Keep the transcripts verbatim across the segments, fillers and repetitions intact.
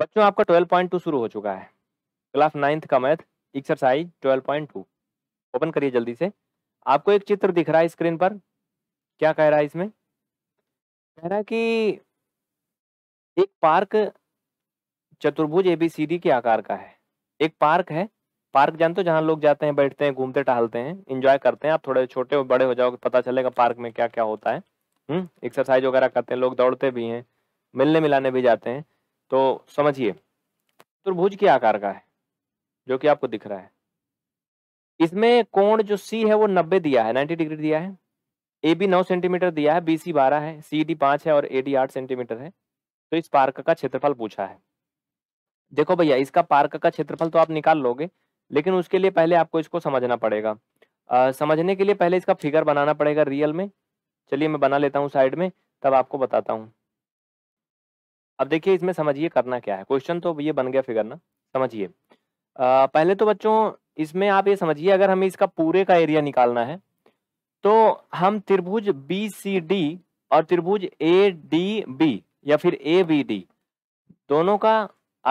बच्चों आपका twelve point to शुरू हो चुका है। क्लास नाइन्थ का math exercise twelve point two open करिए जल्दी से। आपको एक चित्र दिख रहा है स्क्रीन पर, क्या कह रहा है इसमें? कह रहा है कि एक पार्क चतुर्भुज एबीसीडी के आकार का है। एक पार्क है, पार्क जानते हो जहाँ लोग जाते हैं, बैठते हैं, घूमते टहलते हैं, एंजॉय करते हैं। आप थोड़े छोटे और बड़े हो जाओगे पता चलेगा पार्क में क्या क्या होता है। हम्म एक्सरसाइज वगैरह करते हैं लोग, दौड़ते भी हैं, मिलने मिलाने भी जाते हैं। तो समझिए चतुर्भुज के आकार का है जो कि आपको दिख रहा है। इसमें कोण जो सी है वो नब्बे दिया है, नाइन्टी डिग्री दिया है। ए बी नौ सेंटीमीटर दिया है, बी सी बारह है, सी डी पाँच है और ए डी आठ सेंटीमीटर है। तो इस पार्क का क्षेत्रफल पूछा है। देखो भैया इसका पार्क का क्षेत्रफल तो आप निकाल लोगे, लेकिन उसके लिए पहले आपको इसको समझना पड़ेगा। आ, समझने के लिए पहले इसका फिगर बनाना पड़ेगा रियल में। चलिए मैं बना लेता हूँ साइड में, तब आपको बताता हूँ। अब देखिए इसमें समझिए करना क्या है। क्वेश्चन तो ये बन गया, फिगर ना। समझिए पहले तो बच्चों इसमें आप ये समझिए, अगर हमें इसका पूरे का एरिया निकालना है तो हम त्रिभुज बी सी डी और त्रिभुज ए डी बी या फिर ए बी डी दोनों का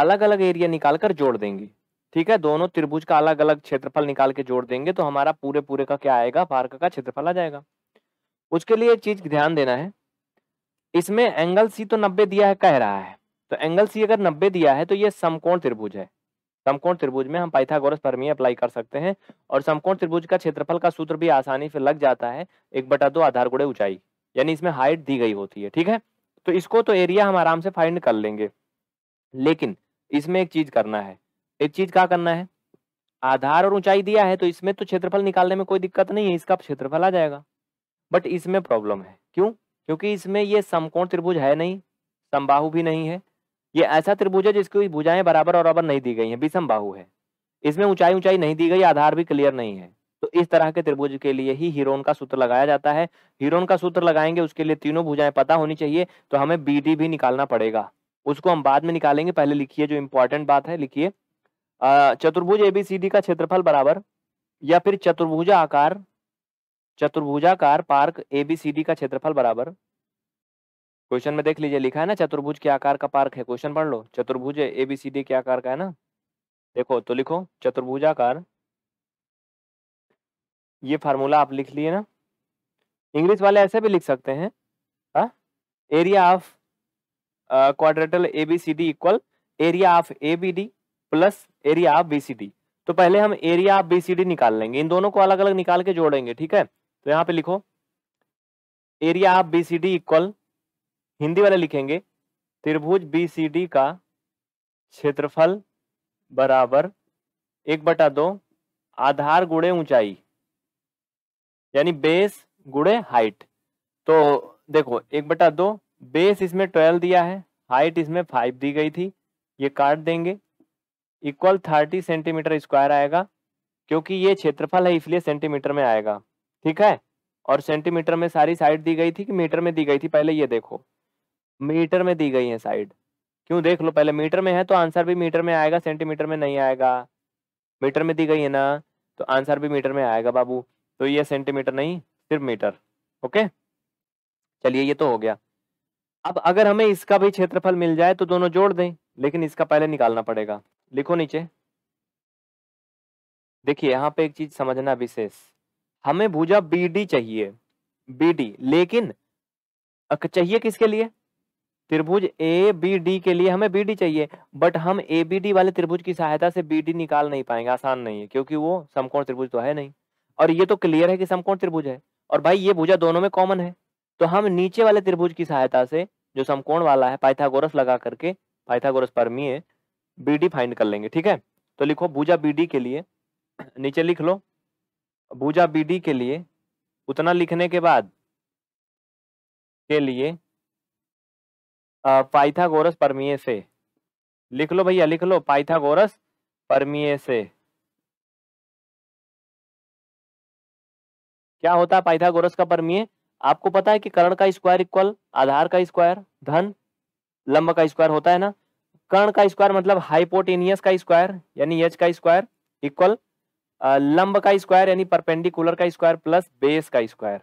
अलग अलग एरिया निकाल कर जोड़ देंगे। ठीक है, दोनों त्रिभुज का अलग अलग क्षेत्रफल निकाल के जोड़ देंगे तो हमारा पूरे पूरे का क्या आएगा, पार्क का क्षेत्रफल आ जाएगा। उसके लिए एक चीज ध्यान देना है, इसमें एंगल सी तो नब्बे दिया है कह रहा है, तो एंगल सी अगर नब्बे दिया है तो ये समकोण त्रिभुज है। समकोण त्रिभुज में हम पाइथागोरस प्रमेय अप्लाई कर सकते हैं और समकोण त्रिभुज का क्षेत्रफल का सूत्र भी आसानी से लग जाता है, एक बटा दो आधार गुणे ऊंचाई, यानी इसमें हाइट दी गई होती है। ठीक है, तो इसको तो एरिया हम आराम से फाइंड कर लेंगे, लेकिन इसमें एक चीज करना है। एक चीज क्या करना है, आधार और ऊंचाई दिया है तो इसमें तो क्षेत्रफल निकालने में कोई दिक्कत नहीं है, इसका क्षेत्रफल आ जाएगा। बट इसमें प्रॉब्लम है, क्यों? क्योंकि इसमें ये समकोण त्रिभुज है नहीं, समबाहु भी नहीं है। ये ऐसा त्रिभुज है जिसकी भुजाएं बराबर और अबर नहीं दी गई हैं, विषमबाहु है। इसमें ऊंचाई ऊंचाई नहीं दी गई, आधार भी क्लियर नहीं है। तो इस तरह के त्रिभुज के लिए ही हीरोन का सूत्र लगाया जाता है। हीरोन का सूत्र लगाएंगे, उसके लिए तीनों भुजाएं पता होनी चाहिए। तो हमें बी डी भी निकालना पड़ेगा, उसको हम बाद में निकालेंगे। पहले लिखिए जो इंपॉर्टेंट बात है, लिखिए चतुर्भुज एबीसीडी का क्षेत्रफल बराबर या फिर चतुर्भुजाकार चतुर्भुजाकार पार्क एबीसीडी का क्षेत्रफल बराबर। क्वेश्चन में देख लीजिए लिखा है ना, चतुर्भुज के आकार का पार्क है। क्वेश्चन पढ़ लो, चतुर्भुज एबीसीडी के आकार का है ना। देखो तो लिखो चतुर्भुजाकार, ये फार्मूला आप लिख लिए ना। इंग्लिश वाले ऐसे भी लिख सकते हैं, हा? Area of quadrilateral ABCD equal area of ABD plus area of BCD. तो पहले हम एरिया ऑफ बीसीडी निकाल लेंगे, इन दोनों को अलग अलग निकाल के जोड़ेंगे। ठीक है, तो यहाँ पे लिखो area of BCD equal, Hindi वाले लिखेंगे त्रिभुज बीसीडी का क्षेत्रफल बराबर एक बटा दो आधार गुणे ऊंचाई, यानी बेस गुणे हाइट। तो देखो एक बटा दो, बेस इसमें ट्वेल्व दिया है, हाइट इसमें फाइव दी गई थी, ये काट देंगे, इक्वल थर्टी सेंटीमीटर स्क्वायर आएगा, क्योंकि ये क्षेत्रफल है इसलिए सेंटीमीटर में आएगा। ठीक है, और सेंटीमीटर में सारी साइड दी गई थी कि मीटर में दी गई थी? पहले ये देखो मीटर में दी गई है साइड, क्यों? देख लो पहले मीटर में है तो आंसर भी मीटर में आएगा, सेंटीमीटर में नहीं आएगा। मीटर में दी गई है ना तो आंसर भी मीटर में आएगा बाबू। तो ये सेंटीमीटर नहीं, सिर्फ मीटर। ओके, चलिए ये तो हो गया। अब अगर हमें इसका भी क्षेत्रफल मिल जाए तो दोनों जोड़ दें, लेकिन इसका पहले निकालना पड़ेगा। लिखो नीचे, देखिए यहाँ पे एक चीज समझना विशेष, हमें भुजा बीडी चाहिए, बीडी, लेकिन चाहिए किसके लिए? त्रिभुज ए बी डी के लिए हमें बीडी चाहिए। बट हम ए बी डी वाले त्रिभुज की सहायता से बीडी निकाल नहीं पाएंगे, आसान नहीं है, क्योंकि वो समकोण त्रिभुज तो है नहीं, और ये तो क्लियर है कि समकोण त्रिभुज है, और भाई ये भुजा दोनों में कॉमन है। तो हम नीचे वाले त्रिभुज की सहायता से, जो समकोण वाला है, पाइथागोरस लगा करके, पाइथागोरस प्रमेय बीडी फाइंड कर लेंगे। ठीक है, तो लिखो भुजा बीडी के लिए, नीचे लिख लो भुजा बीडी के लिए, उतना लिखने के बाद के लिए पाइथागोरस प्रमेय से लिख लो भैया, लिख लो पाइथागोरस प्रमेय से। क्या होता है पाइथागोरस का प्रमेय? आपको पता है कि कर्ण का स्क्वायर इक्वल आधार का स्क्वायर धन लंब का स्क्वायर होता है ना। कर्ण का स्क्वायर मतलब हाइपोटेनियस का स्क्वायर यानी एच का स्क्वायर इक्वल लंब का स्क्वायर यानी परपेंडिकुलर का स्क्वायर प्लस बेस का स्क्वायर,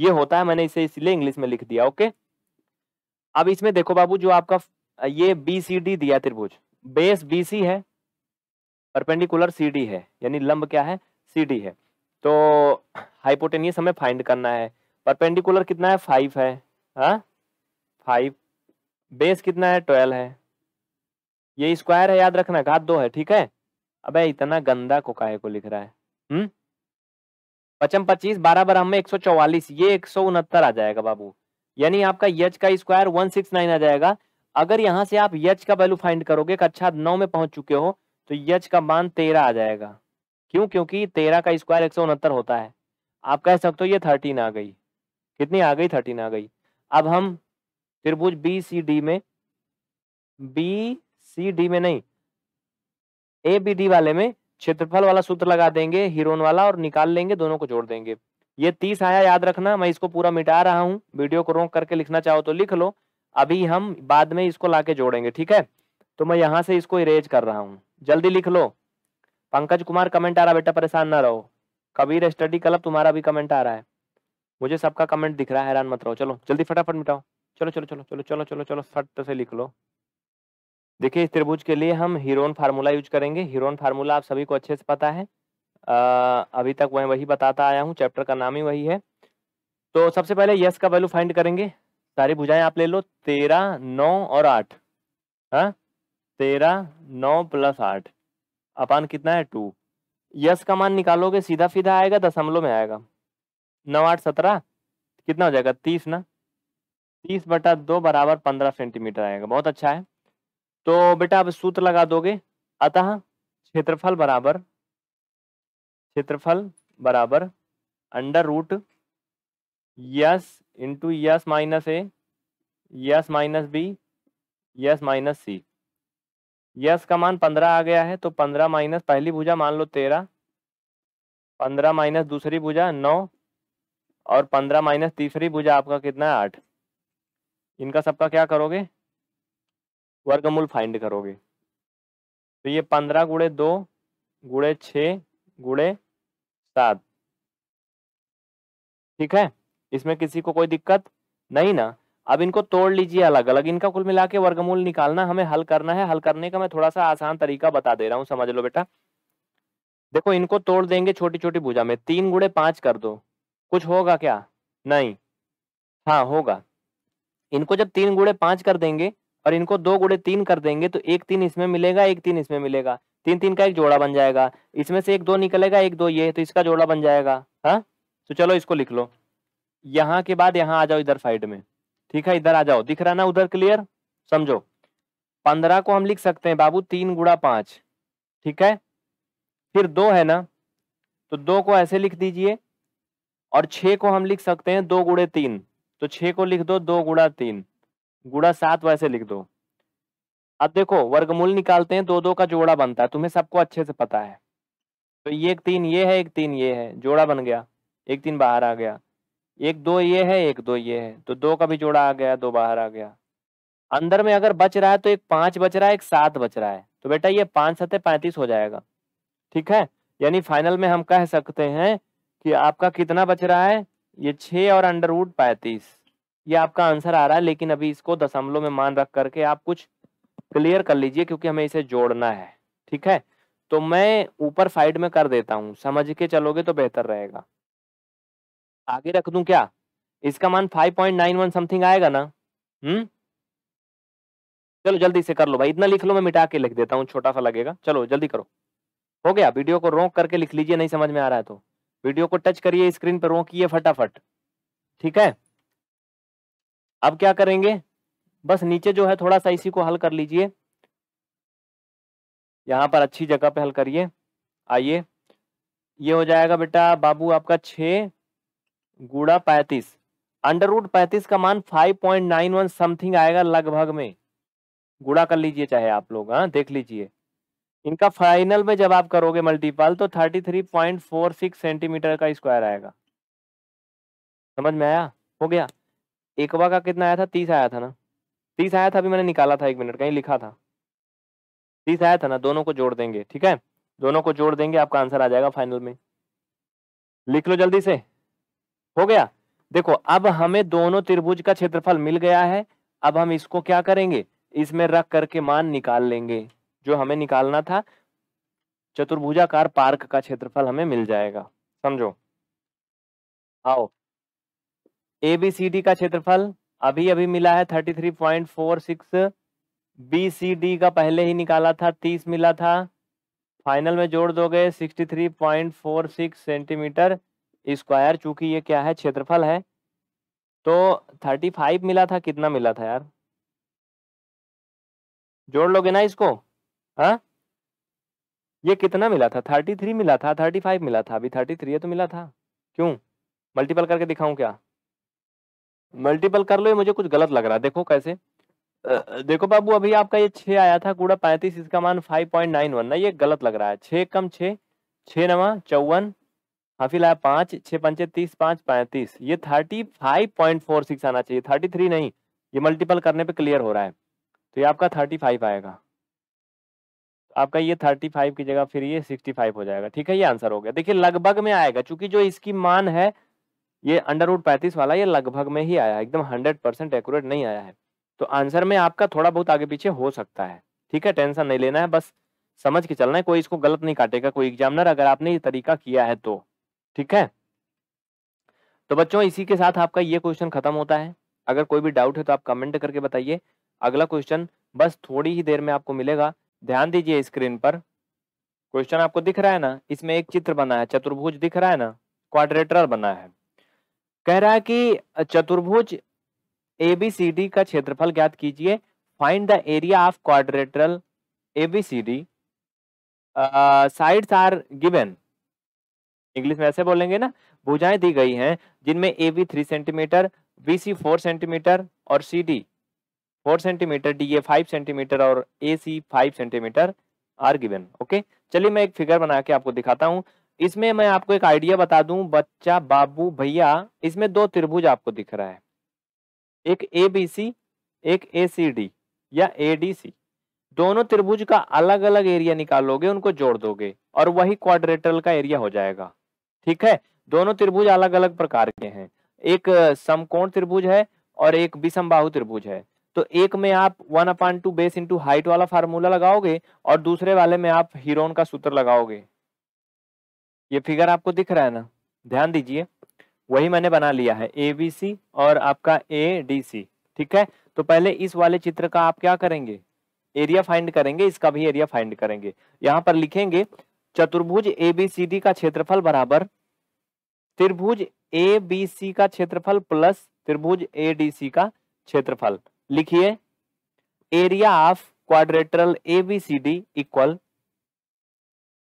ये होता है। मैंने इसे इसलिए इंग्लिश में लिख दिया। ओके, अब इसमें देखो बाबू, जो आपका ये बी सी डी दिया त्रिभुज, बेस बी सी है, परपेंडिकुलर सी डी है, यानी लंब क्या है सी डी है। तो हाइपोटेनियस हमें फाइंड करना है, परपेंडिकुलर कितना है फाइव है, हाँ फाइव, बेस कितना है ट्वेल्व है, ये स्क्वायर है याद रखना, घात दो है, ठीक है। अबे इतना गंदा को काहे को लिख रहा है, हम्म पचम पच्चीस, बारह बारह में एक सौ चौवालीस, ये एक सौ उनहत्तर आ जाएगा बाबू, यानी आपका यच का स्क्वायर वन सिक्स नाइन आ जाएगा। अगर यहाँ से आप यच का वैल्यू फाइंड करोगे, कक्षा नौ में पहुंच चुके हो, तो यच का मान तेरह आ जाएगा। क्यों? क्योंकि तेरह का स्क्वायर एक सौ उनहत्तर होता है। आप कह सकते हो ये थर्टीन आ गई, कितनी आ गई थर्टीन आ गई। अब हम त्रिभुज बी सी डी में, बी सी डी में नहीं ए बी डी वाले में क्षेत्रफल वाला सूत्र लगा देंगे, हिरोन वाला, और निकाल लेंगे, दोनों को जोड़ देंगे। ये तीस आया याद रखना, मैं इसको पूरा मिटा रहा हूँ, वीडियो को रोक करके लिखना चाहो तो लिख लो, अभी हम बाद में इसको लाके जोड़ेंगे, ठीक है। तो मैं यहाँ से इसको इरेज कर रहा हूँ, जल्दी लिख लो। पंकज कुमार कमेंट आ रहा, बेटा परेशान ना रहो। कबीर स्टडी क्लब तुम्हारा भी कमेंट आ रहा है, मुझे सबका कमेंट दिख रहा है, हैरान मत रहो। चलो जल्दी फटाफट मिटाओ, चलो चलो चलो चलो चलो चलो चलो फट से लिख लो। देखिए इस त्रिभुज के लिए हम हीरोन फार्मूला यूज करेंगे, हीरोन फार्मूला आप सभी को अच्छे से पता है, आ, अभी तक मैं वही बताता आया हूँ, चैप्टर का नाम ही वही है। तो सबसे पहले यस का वैल्यू फाइंड करेंगे, सारी भुजाएं आप ले लो, तेरह नौ और आठ, हाँ तेरह नौ प्लस आठ अपान कितना है टू। यस का मान निकालोगे सीधा सीधा आएगा, दशमलव में आएगा, नौ आठ सत्रह कितना हो जाएगा तीस ना, तीस बटा दो बराबर पंद्रह सेंटीमीटर आएगा, बहुत अच्छा है। तो बेटा अब सूत्र लगा दोगे, अतः क्षेत्रफल बराबर, क्षेत्रफल बराबर under root S into yes minus ए yes minus B yes minus C. S का मान पंद्रह आ गया है, तो पंद्रह माइनस पहली भुजा मान लो तेरह, पंद्रह माइनस दूसरी भुजा नौ, और पंद्रह माइनस तीसरी भुजा आपका कितना है आठ। इनका सबका क्या करोगे, वर्गमूल फाइंड करोगे। तो ये पंद्रह गुड़े दो गुड़े छः गुड़े सात, ठीक है, इसमें किसी को कोई दिक्कत नहीं ना। अब इनको तोड़ लीजिए अलग अलग, इनका कुल मिला के वर्गमूल निकालना हमें, हल करना है। हल करने का मैं थोड़ा सा आसान तरीका बता दे रहा हूँ, समझ लो बेटा। देखो इनको तोड़ देंगे छोटी छोटी भुजा में, तीन गुड़े पाँच कर दो, कुछ होगा क्या, नहीं, हाँ होगा। इनको जब तीन गुड़े पाँच कर देंगे और इनको दो गुड़े तीन कर देंगे, तो एक तीन इसमें मिलेगा, एक तीन इसमें मिलेगा, तीन तीन का एक जोड़ा बन जाएगा, इसमें से एक दो निकलेगा, एक दो ये, तो इसका जोड़ा बन जाएगा, हाँ। तो चलो इसको लिख लो, यहाँ के बाद यहाँ आ जाओ इधर साइड में, ठीक है, इधर आ जाओ, दिख रहा ना उधर, क्लियर समझो। पंद्रह को हम लिख सकते हैं बाबू तीन गुड़ा पाँच, ठीक है, फिर दो है ना, तो दो को ऐसे लिख दीजिए, और छः को हम लिख सकते हैं दो गुड़े तीन, तो छः को लिख दो दो गुड़ा तीन गुड़ा सात, वैसे लिख दो। अब देखो वर्गमूल निकालते हैं, दो दो का जोड़ा बनता है, तुम्हें सबको अच्छे से पता है। तो ये एक तीन ये है, एक तीन ये है, जोड़ा बन गया, एक तीन बाहर आ गया, एक दो ये है, एक दो ये है, तो दो का भी जोड़ा आ गया, दो बाहर आ गया। अंदर में अगर बच रहा है तो एक पाँच बच रहा है, एक सात बच रहा है, तो बेटा ये पाँच सत्ते पैंतीस हो जाएगा, ठीक है। यानी फाइनल में हम कह सकते हैं कि आपका कितना बच रहा है, ये छः और अंडर रूट पैंतीस, ये आपका आंसर आ रहा है। लेकिन अभी इसको दशमलव में मान रख करके आप कुछ क्लियर कर लीजिए, क्योंकि हमें इसे जोड़ना है, ठीक है। तो मैं ऊपर साइड में कर देता हूँ, समझ के चलोगे तो बेहतर रहेगा। आगे रख दूं क्या, इसका मान five point nine one something आएगा ना, हम्म चलो जल्दी से कर लो भाई, इतना लिख लो, मैं मिटा के लिख देता हूँ, छोटा सा लगेगा, चलो जल्दी करो। हो गया, वीडियो को रोक करके लिख लीजिए, नहीं समझ में आ रहा है तो वीडियो को टच करिए स्क्रीन पर, रोकिए फटाफट, ठीक है। अब क्या करेंगे, बस नीचे जो है थोड़ा सा इसी को हल कर लीजिए, यहाँ पर अच्छी जगह पे हल करिए। आइए, ये हो जाएगा बेटा बाबू आपका छः गुड़ा पैंतीस, अंडर रूट पैंतीस का मान five point nine one something आएगा लगभग में, गुड़ा कर लीजिए चाहे आप लोग, हाँ देख लीजिए। इनका फाइनल में जब आप करोगे मल्टीपल, तो तैंतीस पॉइंट फोर सिक्स सेंटीमीटर का स्क्वायर आएगा, समझ में आया, हो गया। एकवा का कितना आया था, तीस आया था ना, तीस आया था, अभी मैंने निकाला था, एक मिनट कहीं लिखा था, तीस आया था ना, दोनों को जोड़ देंगे, ठीक है, दोनों को जोड़ देंगे, आपका आंसर आ जाएगा फाइनल में, लिख लो जल्दी से, हो गया। देखो अब हमें दोनों त्रिभुज का क्षेत्रफल मिल गया है, अब हम इसको क्या करेंगे, इसमें रख करके मान निकाल लेंगे जो हमें निकालना था। चतुर्भुजाकार पार्क का क्षेत्रफल हमें मिल जाएगा। समझो, आओ ए बी सी डी का क्षेत्रफल अभी अभी मिला है तैंतीस point four six, B C D का पहले ही निकाला था तीस मिला था, फाइनल में जोड़ दोगे तिरेसठ point four six centimetre square, चूंकि ये क्या है क्षेत्रफल है, तो पैंतीस मिला था, कितना मिला था यार, जोड़ लोगे ना इसको, हाँ ये कितना मिला था, तैंतीस मिला था, पैंतीस मिला था, अभी तैंतीस है तो मिला था, क्यों मल्टीपल करके दिखाऊं क्या, मल्टीपल कर लो, ये मुझे कुछ गलत लग रहा है, देखो कैसे, देखो बाबू अभी आपका ये छः आया था गुड़ा पैंतीस, इसका मान पाँच पॉइंट नौ एक ना, ये गलत लग रहा है, छः कम छः, छः नवा चौवन, हाफिल आया पाँच, छः पंचे तीस, पाँच पैंतीस, ये पैंतीस पॉइंट फोर सिक्स आना चाहिए, तैंतीस नहीं, ये मल्टीपल करने पे क्लियर हो रहा है, तो ये आपका पैंतीस आएगा, आपका ये पैंतीस की जगह फिर ये पैंसठ हो जाएगा। ठीक है, ये आंसर हो गया। देखिए लगभग में आएगा, चूंकि जो इसकी मान है ये अंडर रूट पैंतीस वाला, ये लगभग में ही आया है, एकदम हंड्रेड परसेंट एक्यूरेट नहीं आया है, तो आंसर में आपका थोड़ा बहुत आगे पीछे हो सकता है। ठीक है, टेंशन नहीं लेना है, बस समझ के चलना है, कोई इसको गलत नहीं काटेगा कोई एग्जामिनर, अगर आपने ये तरीका किया है तो। ठीक है, तो बच्चों इसी के साथ आपका ये क्वेश्चन खत्म होता है। अगर कोई भी डाउट है तो आप कमेंट करके बताइए। अगला क्वेश्चन बस थोड़ी ही देर में आपको मिलेगा। ध्यान दीजिए स्क्रीन पर, क्वेश्चन आपको दिख रहा है ना, इसमें एक चित्र बना है, चतुर्भुज दिख रहा है ना, क्वाड्रेटर बना है, कह रहा है कि चतुर्भुज ए बी सी डी का क्षेत्रफल ज्ञात कीजिए, find the area of quadrilateral A B C D, sides are given, English में ऐसे बोलेंगे ना, भुजाएं दी गई हैं जिनमें A B three centimetre, B C four centimetre और C D four centimetre, D A five centimetre और A C five centimetre are given. Okay, चलिए मैं एक फिगर बना के आपको दिखाता हूँ। इसमें मैं आपको एक आइडिया बता दूं बच्चा, बाबू, भैया, इसमें दो त्रिभुज आपको दिख रहा है, एक ए बी सी, एक ए सी डी या ए डी सी, दोनों त्रिभुज का अलग अलग एरिया निकालोगे, उनको जोड़ दोगे और वही क्वाड्रेटरल का एरिया हो जाएगा। ठीक है, दोनों त्रिभुज अलग अलग प्रकार के हैं, एक समकोण त्रिभुज है और एक विषमबाहु त्रिभुज है, तो एक में आप one upon two base into height वाला फार्मूला लगाओगे और दूसरे वाले में आप हीरोन का सूत्र लगाओगे। ये फिगर आपको दिख रहा है ना, ध्यान दीजिए, वही मैंने बना लिया है, ए बी सी और आपका ए डी सी। ठीक है, तो पहले इस वाले चित्र का आप क्या करेंगे, एरिया फाइंड करेंगे, इसका भी एरिया फाइंड करेंगे। यहाँ पर लिखेंगे चतुर्भुज ए बी सी डी का क्षेत्रफल बराबर त्रिभुज ए बी सी का क्षेत्रफल प्लस त्रिभुज ए डी सी का क्षेत्रफल। लिखिए area of quadrilateral A B C D equal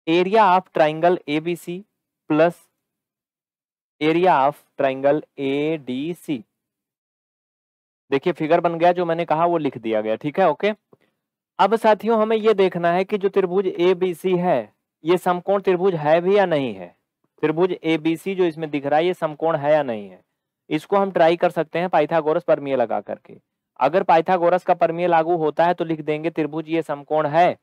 area of triangle A B C plus area of triangle A D C. देखिए फिगर बन गया, जो मैंने कहा वो लिख दिया गया। ठीक है, ओके। अब साथियों हमें ये देखना है कि जो त्रिभुज ए बी सी है ये समकोण त्रिभुज है भी या नहीं है। त्रिभुज ए बी सी जो इसमें दिख रहा है ये समकोण है या नहीं है। इसको हम ट्राई कर सकते हैं पाइथागोरस प्रमेय लगा करके। अगर पाइथागोरस का प्रमेय लागू होता है तो लिख देंगे त्रिभुज ये समकोण है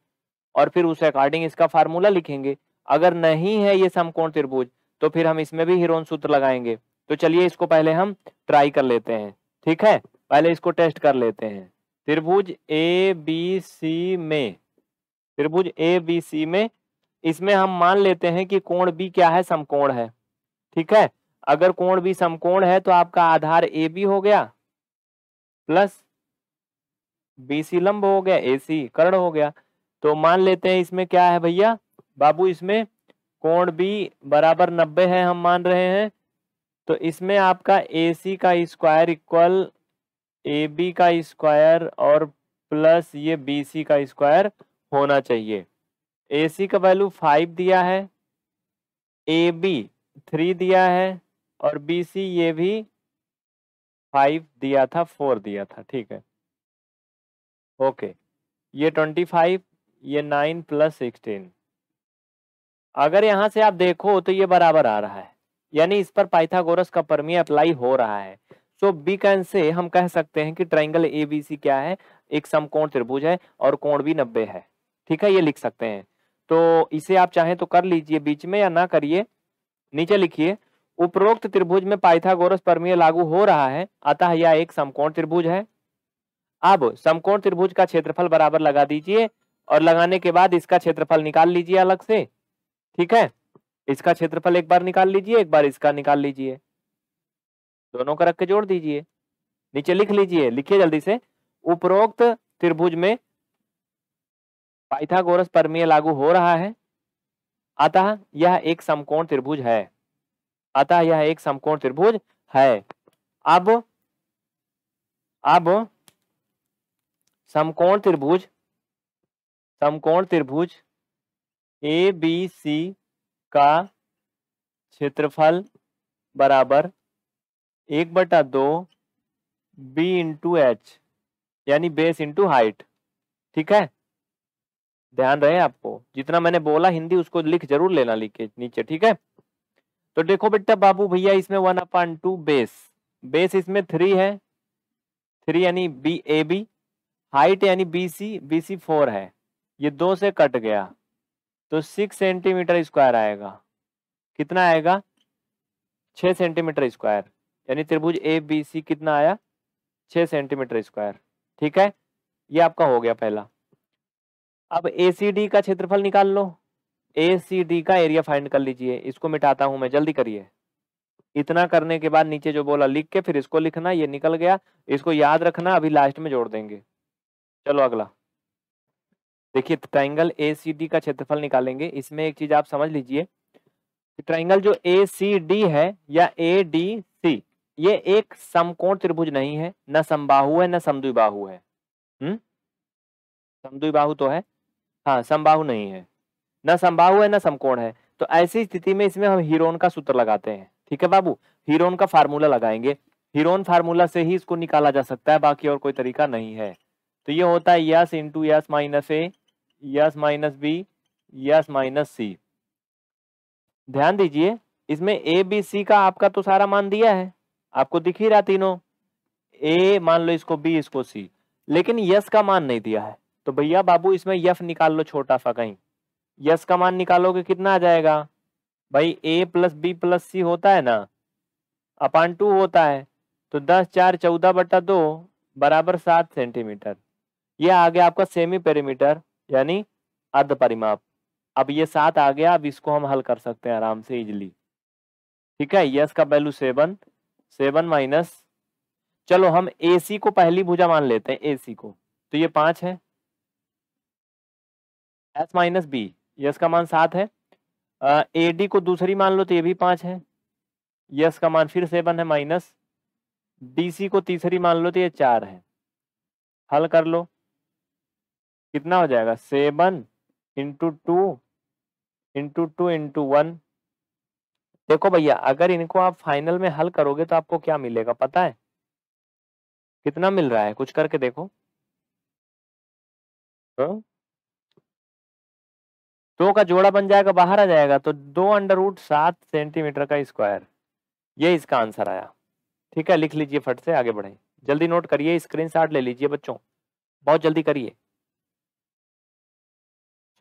और फिर उस अकॉर्डिंग इसका फार्मूला लिखेंगे। अगर नहीं है ये समकोण त्रिभुज तो फिर हम इसमें भी हीरोन सूत्र लगाएंगे। तो चलिए इसको पहले हम ट्राई कर लेते हैं। ठीक है, पहले इसको टेस्ट कर लेते हैं। त्रिभुज ए बी सी में त्रिभुज ए बी सी में इसमें हम मान लेते हैं कि कोण बी क्या है, समकोण है। ठीक है, अगर कोण बी समकोण है तो आपका आधार ए बी हो गया प्लस बी सी लंब हो गया, ए सी कर्ण हो गया। तो मान लेते हैं इसमें क्या है भैया, बाबू, इसमें कोण बी बराबर नब्बे है हम मान रहे हैं। तो इसमें आपका ए सी का स्क्वायर इक्वल ए बी का स्क्वायर और प्लस ये बी सी का स्क्वायर होना चाहिए। ए सी का वैल्यू फाइव दिया है, ए बी थ्री दिया है और बी सी ये भी फाइव दिया था, फोर दिया था। ठीक है, ओके, ये ट्वेंटी फाइव, ये नाइन प्लस सिक्सटीन। अगर यहाँ से आप देखो तो ये बराबर आ रहा है, यानी इस पर पाइथागोरस का प्रमेय अप्लाई हो रहा है। सो बी कैन से हम कह सकते हैं कि ट्रायंगल ए बी सी क्या है, एक समकोण त्रिभुज है और कोण भी नब्बे है। ठीक है, ये लिख सकते हैं। तो इसे आप चाहें तो कर लीजिए बीच में या ना करिए। नीचे लिखिए उपरोक्त त्रिभुज में पाइथागोरस प्रमेय लागू हो रहा है, अतः यह एक समकोण त्रिभुज है। अब समकोण त्रिभुज का क्षेत्रफल बराबर लगा दीजिए और लगाने के बाद इसका क्षेत्रफल निकाल लीजिए अलग से। ठीक है, इसका क्षेत्रफल एक बार निकाल लीजिए, एक बार इसका निकाल लीजिए, दोनों का रख के जोड़ दीजिए। नीचे लिख लीजिए, लिखिए जल्दी से, उपरोक्त त्रिभुज में पाइथागोरस प्रमेय लागू हो रहा है, अतः यह एक समकोण त्रिभुज है, अतः यह एक समकोण त्रिभुज है। अब अब समकोण त्रिभुज समकोण त्रिभुज ए बी सी का क्षेत्रफल बराबर एक बटा दो बी इंटू एच, यानी बेस इंटू हाइट। ठीक है, ध्यान रहे आपको, जितना मैंने बोला हिंदी उसको लिख जरूर लेना, लिखे नीचे। ठीक है, तो देखो बेटा बाबू भैया, इसमें one upon two base, base इसमें थ्री है, थ्री यानी बी ए बी, हाइट यानी B C, B C four है, ये दो से कट गया तो सिक्स सेंटीमीटर स्क्वायर आएगा। कितना आएगा? छः सेंटीमीटर स्क्वायर, यानी त्रिभुज ए बी सी कितना आया? छः सेंटीमीटर स्क्वायर। ठीक है, ये आपका हो गया पहला। अब ए सी डी का क्षेत्रफल निकाल लो, ए सी डी का एरिया फाइंड कर लीजिए। इसको मिटाता हूं मैं, जल्दी करिए। इतना करने के बाद नीचे जो बोला लिख के फिर इसको लिखना, ये निकल गया, इसको याद रखना, अभी लास्ट में जोड़ देंगे। चलो अगला देखिए, ट्राइंगल ए सी डी का क्षेत्रफल निकालेंगे। इसमें एक चीज आप समझ लीजिए, ट्राइंगल जो ए सी डी है या ए डी सी, ये एक समकोण त्रिभुज नहीं है, न समबाहु है न समद्विबाहु है। हम्म, समद्विबाहु तो है, हाँ, समबाहु नहीं है, न समबाहु है न समकोण है। तो ऐसी स्थिति में इसमें हम हीरोन का सूत्र लगाते हैं। ठीक है बाबू, हीरोन का फार्मूला लगाएंगे, हीरोन फार्मूला से ही इसको निकाला जा सकता है, बाकी और कोई तरीका नहीं है। तो ये होता है यस इंटू यस माइनस ए, yes minus B, yes minus C. ध्यान दीजिए, इसमें ए बी सी का आपका तो सारा मान दिया है, आपको दिख ही रहा तीनों, ए मान लो इसको, बी इसको, सी, लेकिन यस का मान नहीं दिया है। तो भैया बाबू इसमें यफ निकाल लो, छोटा सा कहीं यस का मान निकालोगे कितना आ जाएगा? भाई A plus B plus C होता है ना, अपान टू होता है, तो दस चार चौदह बटा दो बराबर सात सेंटीमीटर। यह आ गया आपका सेमी पेरीमीटर यानी अर्ध परिमाप। अब ये सात आ गया, अब इसको हम हल कर सकते हैं आराम से, इजिली। ठीक है, यस का वैल्यू सेवन, सेवन माइनस, चलो हम एसी को पहली भुजा मान लेते हैं, एसी को, तो ये पाँच है, एस माइनस बी, यस का मान सात है, एडी को दूसरी मान लो तो ये भी पाँच है, यस का मान फिर सेवन है, माइनस डीसी को तीसरी मान लो तो ये चार है। हल कर लो, कितना हो जाएगा? Seven into two into two into one. देखो भैया, अगर इनको आप फाइनल में हल करोगे तो आपको क्या मिलेगा पता है? कितना मिल रहा है? कुछ करके देखो तो? दो का जोड़ा बन जाएगा, बाहर आ जाएगा, तो दो अंडर रूट सात सेंटीमीटर का स्क्वायर, ये इसका आंसर आया। ठीक है, लिख लीजिए फट से, आगे बढ़े, जल्दी नोट करिए, स्क्रीनशॉट ले लीजिए बच्चों, बहुत जल्दी करिए।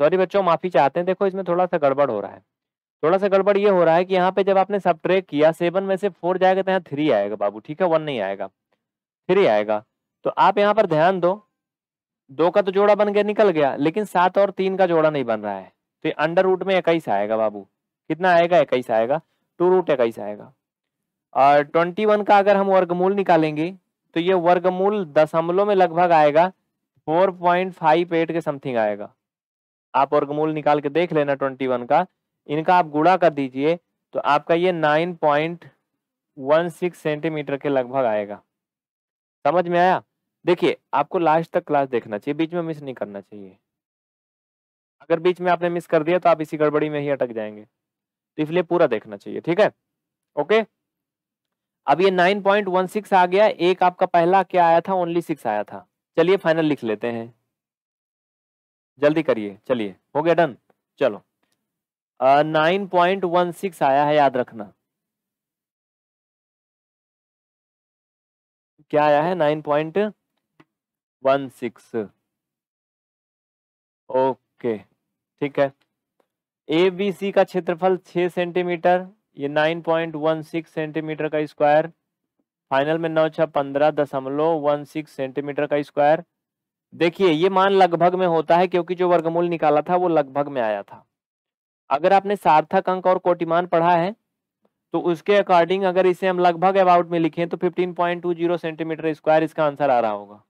सॉरी बच्चों, माफी चाहते हैं, देखो इसमें थोड़ा सा गड़बड़ हो रहा है, थोड़ा सा गड़बड़ ये हो रहा है कि यहाँ पे जब आपने सब्ट्रैक्ट किया, सेवन में से फोर जाएगा तो यहाँ थ्री आएगा बाबू, ठीक है, वन नहीं आएगा, थ्री आएगा। तो आप यहाँ पर ध्यान दो, दो का तो जोड़ा बन गया, निकल गया, लेकिन सात और तीन का जोड़ा नहीं बन रहा है, तो ये अंडर रूट में इक्कीस आएगा बाबू। कितना आएगा? इक्कीस आएगा, टू रूट इक्कीस आएगा। और ट्वेंटी वन का अगर हम वर्गमूल निकालेंगे तो ये वर्गमूल दशमलव में लगभग आएगा, फोर पॉइंट फाइव एट के समथिंग आएगा। आप वर्गमूल निकाल के देख लेना ट्वेंटी वन का, इनका आप गुणा कर दीजिए तो आपका ये nine point one six centimetre के लगभग आएगा। समझ में आया? देखिए, आपको लास्ट तक क्लास देखना चाहिए, बीच में मिस नहीं करना चाहिए। अगर बीच में आपने मिस कर दिया तो आप इसी गड़बड़ी में ही अटक जाएंगे, तो इसलिए पूरा देखना चाहिए। ठीक है, ओके। अब ये नाइन पॉइंट वन सिक्स आ गया, एक आपका पहला क्या आया था? ओनली सिक्स आया था। चलिए फाइनल लिख लेते हैं, जल्दी करिए। चलिए, हो गया डन। चलो, नाइन पॉइंट वन सिक्स आया है, याद रखना क्या आया है, nine point one six. Okay, ठीक है। ए बी सी का क्षेत्रफल छः सेंटीमीटर, ये nine point one six centimetre का स्क्वायर, फाइनल में नौ छह पंद्रह दशमलव वन सिक्स सेंटीमीटर का स्क्वायर। देखिए ये मान लगभग में होता है क्योंकि जो वर्गमूल निकाला था वो लगभग में आया था। अगर आपने सार्थक अंक और कोटिमान पढ़ा है तो उसके अकॉर्डिंग अगर इसे हम लगभग अबाउट में लिखें तो पंद्रह पॉइंट दो शून्य सेंटीमीटर स्क्वायर इसका आंसर आ रहा होगा।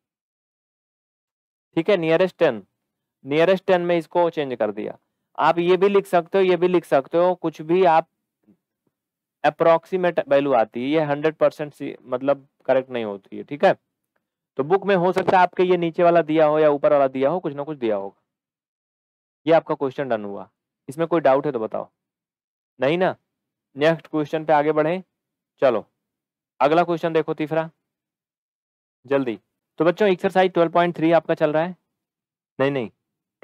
ठीक है, नियरेस्ट टेन, नियरेस्ट टेन में इसको चेंज कर दिया। आप ये भी लिख सकते हो, ये भी लिख सकते हो, कुछ भी आप अप्रोक्सीमेट वैल्यू आती है, ये हंड्रेड परसेंट मतलब करेक्ट नहीं होती है। ठीक है, तो बुक में हो सकता है आपके ये नीचे वाला दिया हो या ऊपर वाला दिया हो, कुछ ना कुछ दिया होगा। ये आपका क्वेश्चन डन हुआ, इसमें कोई डाउट है तो बताओ, नहीं ना? नेक्स्ट क्वेश्चन पे आगे बढ़ें। चलो अगला क्वेश्चन देखो, तीसरा, जल्दी। तो बच्चों एक्सरसाइज बारह पॉइंट तीन आपका चल रहा है, नहीं नहीं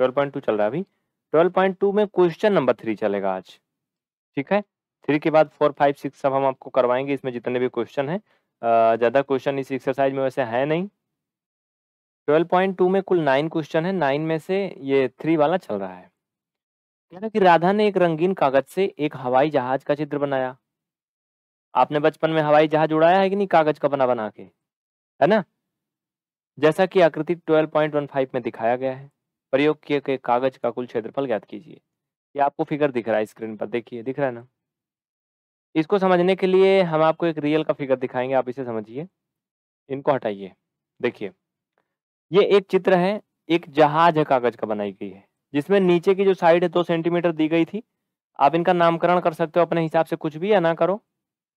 बारह पॉइंट दो चल रहा है अभी। बारह पॉइंट दो में क्वेश्चन नंबर तीन चलेगा आज। ठीक है, तीन के बाद चार, पाँच, छह सब हम आपको करवाएंगे, इसमें जितने भी क्वेश्चन हैं। ज़्यादा क्वेश्चन इस एक्सरसाइज में वैसे है नहीं। बारह पॉइंट दो में कुल नौ क्वेश्चन है, नौ में से ये तीन वाला चल रहा है। कहना कि राधा ने एक रंगीन कागज से एक हवाई जहाज का चित्र बनाया। आपने बचपन में हवाई जहाज उड़ाया है कि नहीं, कागज का बना बना के, है ना? जैसा कि आकृति बारह पॉइंट पंद्रह में दिखाया गया है, प्रयोग किए गए कागज का कुल क्षेत्रफल ज्ञात कीजिए। ये आपको फिगर दिख रहा है स्क्रीन पर, देखिए दिख रहा है ना? इसको समझने के लिए हम आपको एक रियल का फिगर दिखाएंगे, आप इसे समझिए। इनको हटाइए, देखिए ये एक चित्र है, एक जहाज है कागज का बनाई गई है, जिसमें नीचे की जो साइड है दो सेंटीमीटर दी गई थी। आप इनका नामकरण कर सकते हो अपने हिसाब से, कुछ भी या ना करो।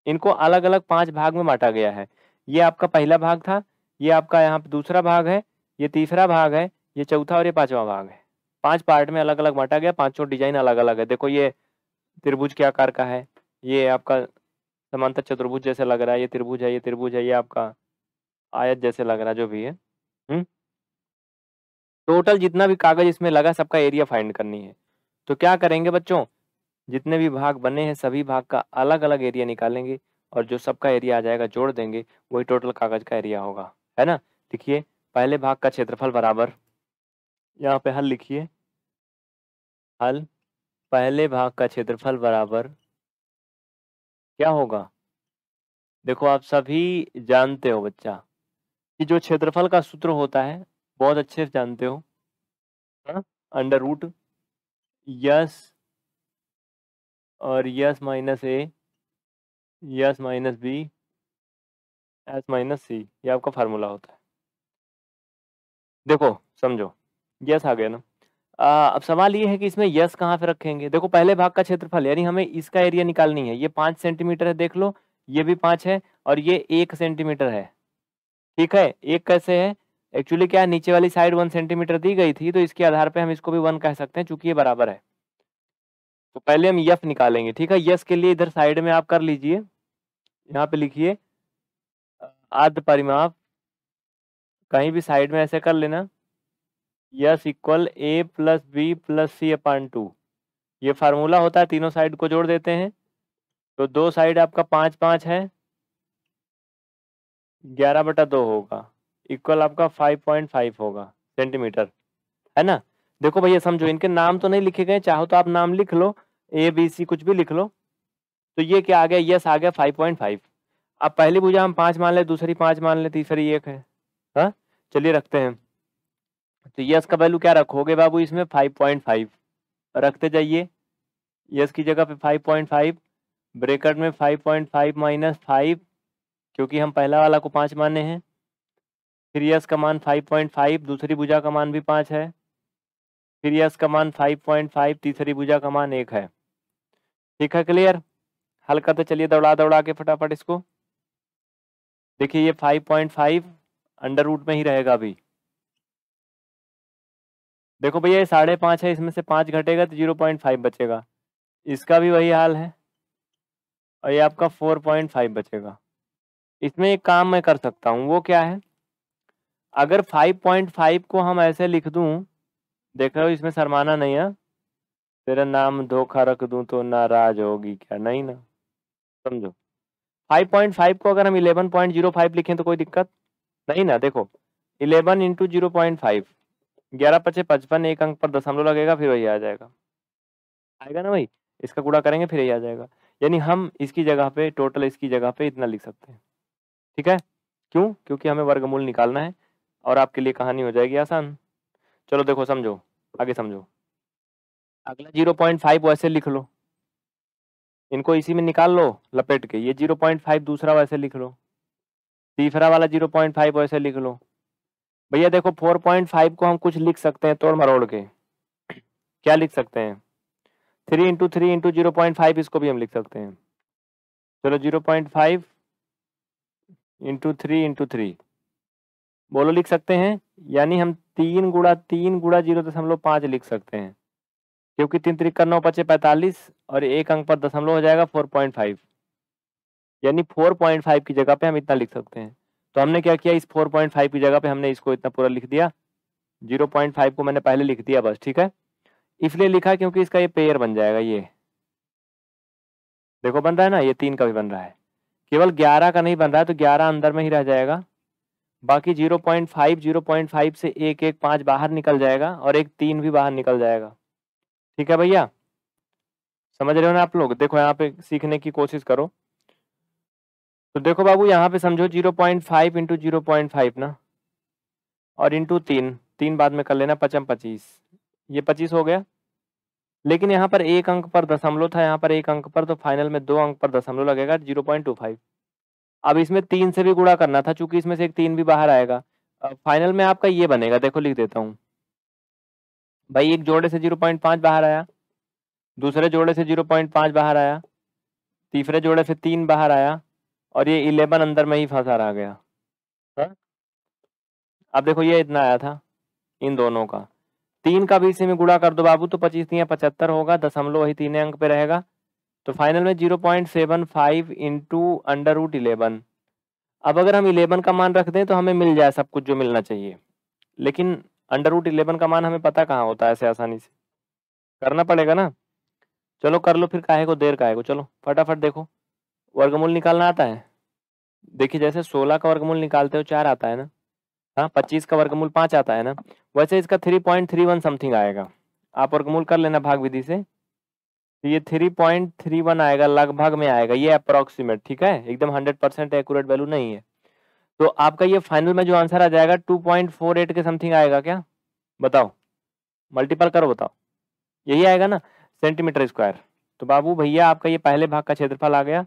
इनको अलग अलग पांच भाग में बांटा गया है। ये आपका पहला भाग था, ये आपका यहाँ पे दूसरा भाग है, ये तीसरा भाग है, ये चौथा और ये पांचवा भाग है। पांच पार्ट में अलग अलग बांटा गया, पांचों डिजाइन अलग अलग है। देखो ये त्रिभुज के आकार का है, ये आपका समांतर चतुर्भुज जैसे लग रहा है, ये त्रिभुज है, ये त्रिभुज है, ये आपका आयत जैसे लग रहा है, जो भी है। हम्म, टोटल जितना भी कागज इसमें लगा सबका एरिया फाइंड करनी है। तो क्या करेंगे बच्चों, जितने भी भाग बने हैं सभी भाग का अलग अलग एरिया निकालेंगे और जो सबका एरिया आ जाएगा जोड़ देंगे, वही टोटल कागज का एरिया होगा, है ना? देखिए पहले भाग का क्षेत्रफल बराबर, यहाँ पे हल लिखिए, हल, पहले भाग का क्षेत्रफल बराबर क्या होगा? देखो आप सभी जानते हो बच्चा कि जो क्षेत्रफल का सूत्र होता है बहुत अच्छे से जानते हो, अंडर रूट यस और यस माइनस ए, yes minus B, S minus C, ये आपका फार्मूला होता है। देखो समझो, यस आ गया ना? आ, अब सवाल ये है कि इसमें यस कहाँ पे रखेंगे। देखो पहले भाग का क्षेत्रफल यानी हमें इसका एरिया निकालनी है। ये पाँच सेंटीमीटर है, देख लो ये भी पाँच है और ये एक सेंटीमीटर है। ठीक है, एक कैसे है एक्चुअली, क्या नीचे वाली साइड वन सेंटीमीटर दी गई थी तो इसके आधार पे हम इसको भी वन कह सकते हैं चूंकि ये बराबर है। तो पहले हम यस निकालेंगे। ठीक है, यस के लिए इधर साइड में आप कर लीजिए, यहाँ पे लिखिए आद्य परिमाप, कहीं भी साइड में ऐसे कर लेना, S equal A plus B plus C upon two, ये फार्मूला होता है, तीनों साइड को जोड़ देते हैं। तो दो साइड आपका पाँच पाँच है, ग्यारह बटा दो होगा, इक्वल आपका पाँच पॉइंट पाँच होगा सेंटीमीटर, है ना? देखो भैया समझो, इनके नाम तो नहीं लिखे गए, चाहो तो आप नाम लिख लो, ए बी सी कुछ भी लिख लो। तो ये क्या आ गया, यस आ गया पाँच पॉइंट पाँच। अब पहली भुजा हम पाँच मान ले, दूसरी पाँच मान ले, तीसरी एक है, हाँ चलिए रखते हैं। तो यस का वैल्यू क्या रखोगे बाबू, इसमें पाँच पॉइंट पाँच रखते जाइए, यस की जगह पे पाँच पॉइंट पाँच, ब्रेकेट में पाँच पॉइंट पाँच माइनस पाँच, क्योंकि हम पहला वाला को पाँच माने हैं। फिर यस का मान पाँच पॉइंट पाँच, दूसरी भुजा का मान भी पाँच है, फिर यस का मान पाँच पॉइंट पाँच, तीसरी भुजा का मान एक है। ठीक है, क्लियर? हल करते चलिए दौड़ा दौड़ा के फटाफट इसको। देखिए ये पाँच पॉइंट पाँच अंडर रूट में ही रहेगा अभी। देखो भैया ये साढ़े पाँच है, इसमें से पाँच घटेगा तो जीरो पॉइंट फाइव बचेगा, इसका भी वही हाल है, और ये आपका फोर पॉइंट फाइव बचेगा। इसमें एक काम मैं कर सकता हूँ, वो क्या है, अगर पाँच पॉइंट पाँच को हम ऐसे लिख दूं, देख रहे हो इसमें शर्माना नहीं है, तेरा नाम धोखा रख दूं तो नाराज होगी क्या, नहीं ना? समझो पाँच पॉइंट पाँच को अगर हम ग्यारह पॉइंट शून्य पाँच लिखें तो कोई दिक्कत नहीं ना? देखो ग्यारह इंटू जीरो पॉइंट फाइव, ग्यारह पचे पचपन, एक अंक पर दशमलव लगेगा फिर वही आ जाएगा, आएगा ना भाई? इसका गुणा करेंगे फिर यही आ जाएगा। यानी हम इसकी जगह पे टोटल, इसकी जगह पे इतना लिख सकते हैं। ठीक है, क्यों? क्योंकि हमें वर्गमूल निकालना है और आपके लिए कहानी हो जाएगी आसान। चलो देखो, समझो, आगे समझो। अगला जीरो पॉइंट फाइव वैसे लिख लो, इनको इसी में निकाल लो लपेट के। ये जीरो पॉइंट फाइव दूसरा वैसे लिख लो, तीसरा वाला जीरो पॉइंट फाइव वैसे लिख लो। भैया देखो फोर पॉइंट फाइव को हम कुछ लिख सकते हैं तोड़ मरोड़ के। क्या लिख सकते हैं? Three into three into zero point five, इसको भी हम लिख सकते हैं। चलो zero point five into three into three, बोलो लिख सकते हैं? यानी हम तीन गुड़ा तीन गुड़ा जीरो दशमलव पाँच लिख सकते हैं, क्योंकि तीन त्रिक्का नौ पचे पैंतालीस और एक अंक पर दशमलव हो जाएगा फोर पॉइंट फाइव। यानी फोर पॉइंट फाइव की जगह पे हम इतना लिख सकते हैं। तो हमने क्या किया, इस फोर पॉइंट फाइव की जगह पे हमने इसको इतना पूरा लिख दिया। जीरो पॉइंट फाइव को मैंने पहले लिख दिया बस, ठीक है, इसलिए लिखा क्योंकि इसका ये पेयर बन जाएगा। ये देखो बन रहा है ना, ये तीन का भी बन रहा है, केवल ग्यारह का नहीं बन रहा है, तो ग्यारह अंदर में ही रह जाएगा। बाकी zero point five zero point five से एक एक पाँच बाहर निकल जाएगा और एक तीन भी बाहर निकल जाएगा। ठीक है भैया, समझ रहे हो ना आप लोग? देखो यहाँ पे सीखने की कोशिश करो। तो देखो बाबू यहाँ पे समझो, zero point five into zero point five ना, और इंटू तीन, तीन बाद में कर लेना, पचम पच्चीस, ये पच्चीस हो गया। लेकिन यहाँ पर एक अंक पर दशमलव था, यहाँ पर एक अंक पर, तो फाइनल में दो अंक पर दशमलव लगेगा, जीरो पॉइंट टू फाइव। अब इसमें तीन से भी गुणा करना था, चूंकि इसमें से एक तीन भी बाहर आएगा। फाइनल में आपका ये बनेगा, देखो लिख देता हूँ भाई। एक जोड़े से जीरो पॉइंट पाँच बाहर आया, दूसरे जोड़े से जीरो पॉइंट पाँच बाहर आया, तीसरे जोड़े से तीन बाहर आया, और ये इलेवन अंदर में ही फंसा रह गया। हाँ, अब देखो ये इतना आया था इन दोनों का, तीन का भी इसी में गुणा कर दो बाबू, तो पच्चीस तीन पचहत्तर होगा, दशमलव वही तीन अंक पे रहेगा। तो फाइनल में zero point seven five into under root eleven. अब अगर हम इलेवन का मान रख दें तो हमें मिल जाए सब कुछ जो मिलना चाहिए, लेकिन अंडर रूट इलेवन का मान हमें पता कहाँ होता है, ऐसे आसानी से करना पड़ेगा ना। चलो कर लो फिर, काहे को देर काहे को, चलो फटाफट देखो। वर्गमूल निकालना आता है? देखिए जैसे सोलह का वर्गमूल निकालते हो चार आता है ना, हाँ, पच्चीस का वर्गमूल पाँच आता है ना, वैसे इसका three point three one something आएगा। आप वर्गमूल कर लेना भाग विधि से, ये थ्री पॉइंट थ्री वन आएगा, लगभग में आएगा, ये अप्रॉक्सीमेट, ठीक है, एकदम हंड्रेड परसेंट एक्यूरेट वैल्यू नहीं है। तो आपका ये फाइनल में जो आंसर आ जाएगा टू पॉइंट फोर एट के समथिंग आएगा। क्या बताओ, मल्टीपल करो बताओ, यही आएगा ना, सेंटीमीटर स्क्वायर। तो बाबू भैया आपका ये पहले भाग का क्षेत्रफल आ गया,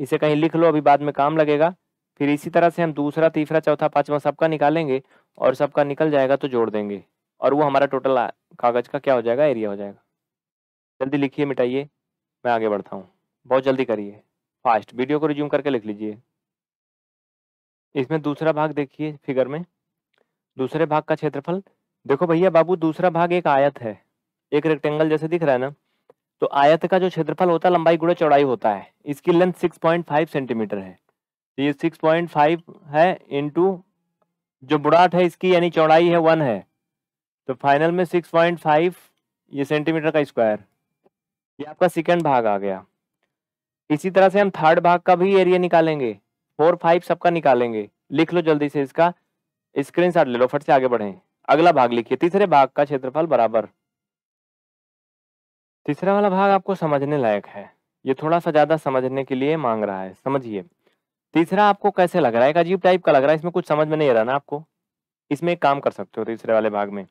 इसे कहीं लिख लो, अभी बाद में काम लगेगा। फिर इसी तरह से हम दूसरा, तीसरा, चौथा, पांचवा सबका निकालेंगे और सबका निकल जाएगा तो जोड़ देंगे, और वो हमारा टोटल कागज का क्या हो जाएगा, एरिया हो जाएगा। जल्दी लिखिए मिटाइए, मैं आगे बढ़ता हूँ, बहुत जल्दी करिए, फास्ट। वीडियो को रिज्यूम करके लिख लीजिए। इसमें दूसरा भाग देखिए फिगर में, दूसरे भाग का क्षेत्रफल। देखो भैया बाबू दूसरा भाग एक आयत है, एक रेक्टेंगल जैसे दिख रहा है ना, तो आयत का जो क्षेत्रफल होता है लंबाई गुणा चौड़ाई होता है। इसकी length six point five centimetre है, तो ये सिक्स पॉइंट फाइव है इंटू जो बुराट है इसकी यानी चौड़ाई है वन है, तो फाइनल में सिक्स पॉइंट फाइव ये सेंटीमीटर का स्क्वायर, ये आपका सेकंड भाग आ गया। इसी तरह से हम थर्ड भाग का भी एरिया निकालेंगे, फोर फाइव सबका निकालेंगे। लिख लो जल्दी से, इसका स्क्रीनशॉट ले लो, फट से आगे बढ़ें। अगला भाग लिखिए, तीसरे भाग का क्षेत्रफल बराबर, तीसरा वाला भाग आपको समझने लायक है, ये थोड़ा सा ज़्यादा समझने के लिए मांग रहा है, समझिए। तीसरा आपको कैसे लग रहा है, एक अजीब टाइप का लग रहा है, इसमें कुछ समझ में नहीं आ रहा ना आपको, इसमें एक काम कर सकते हो। तीसरे वाले भाग में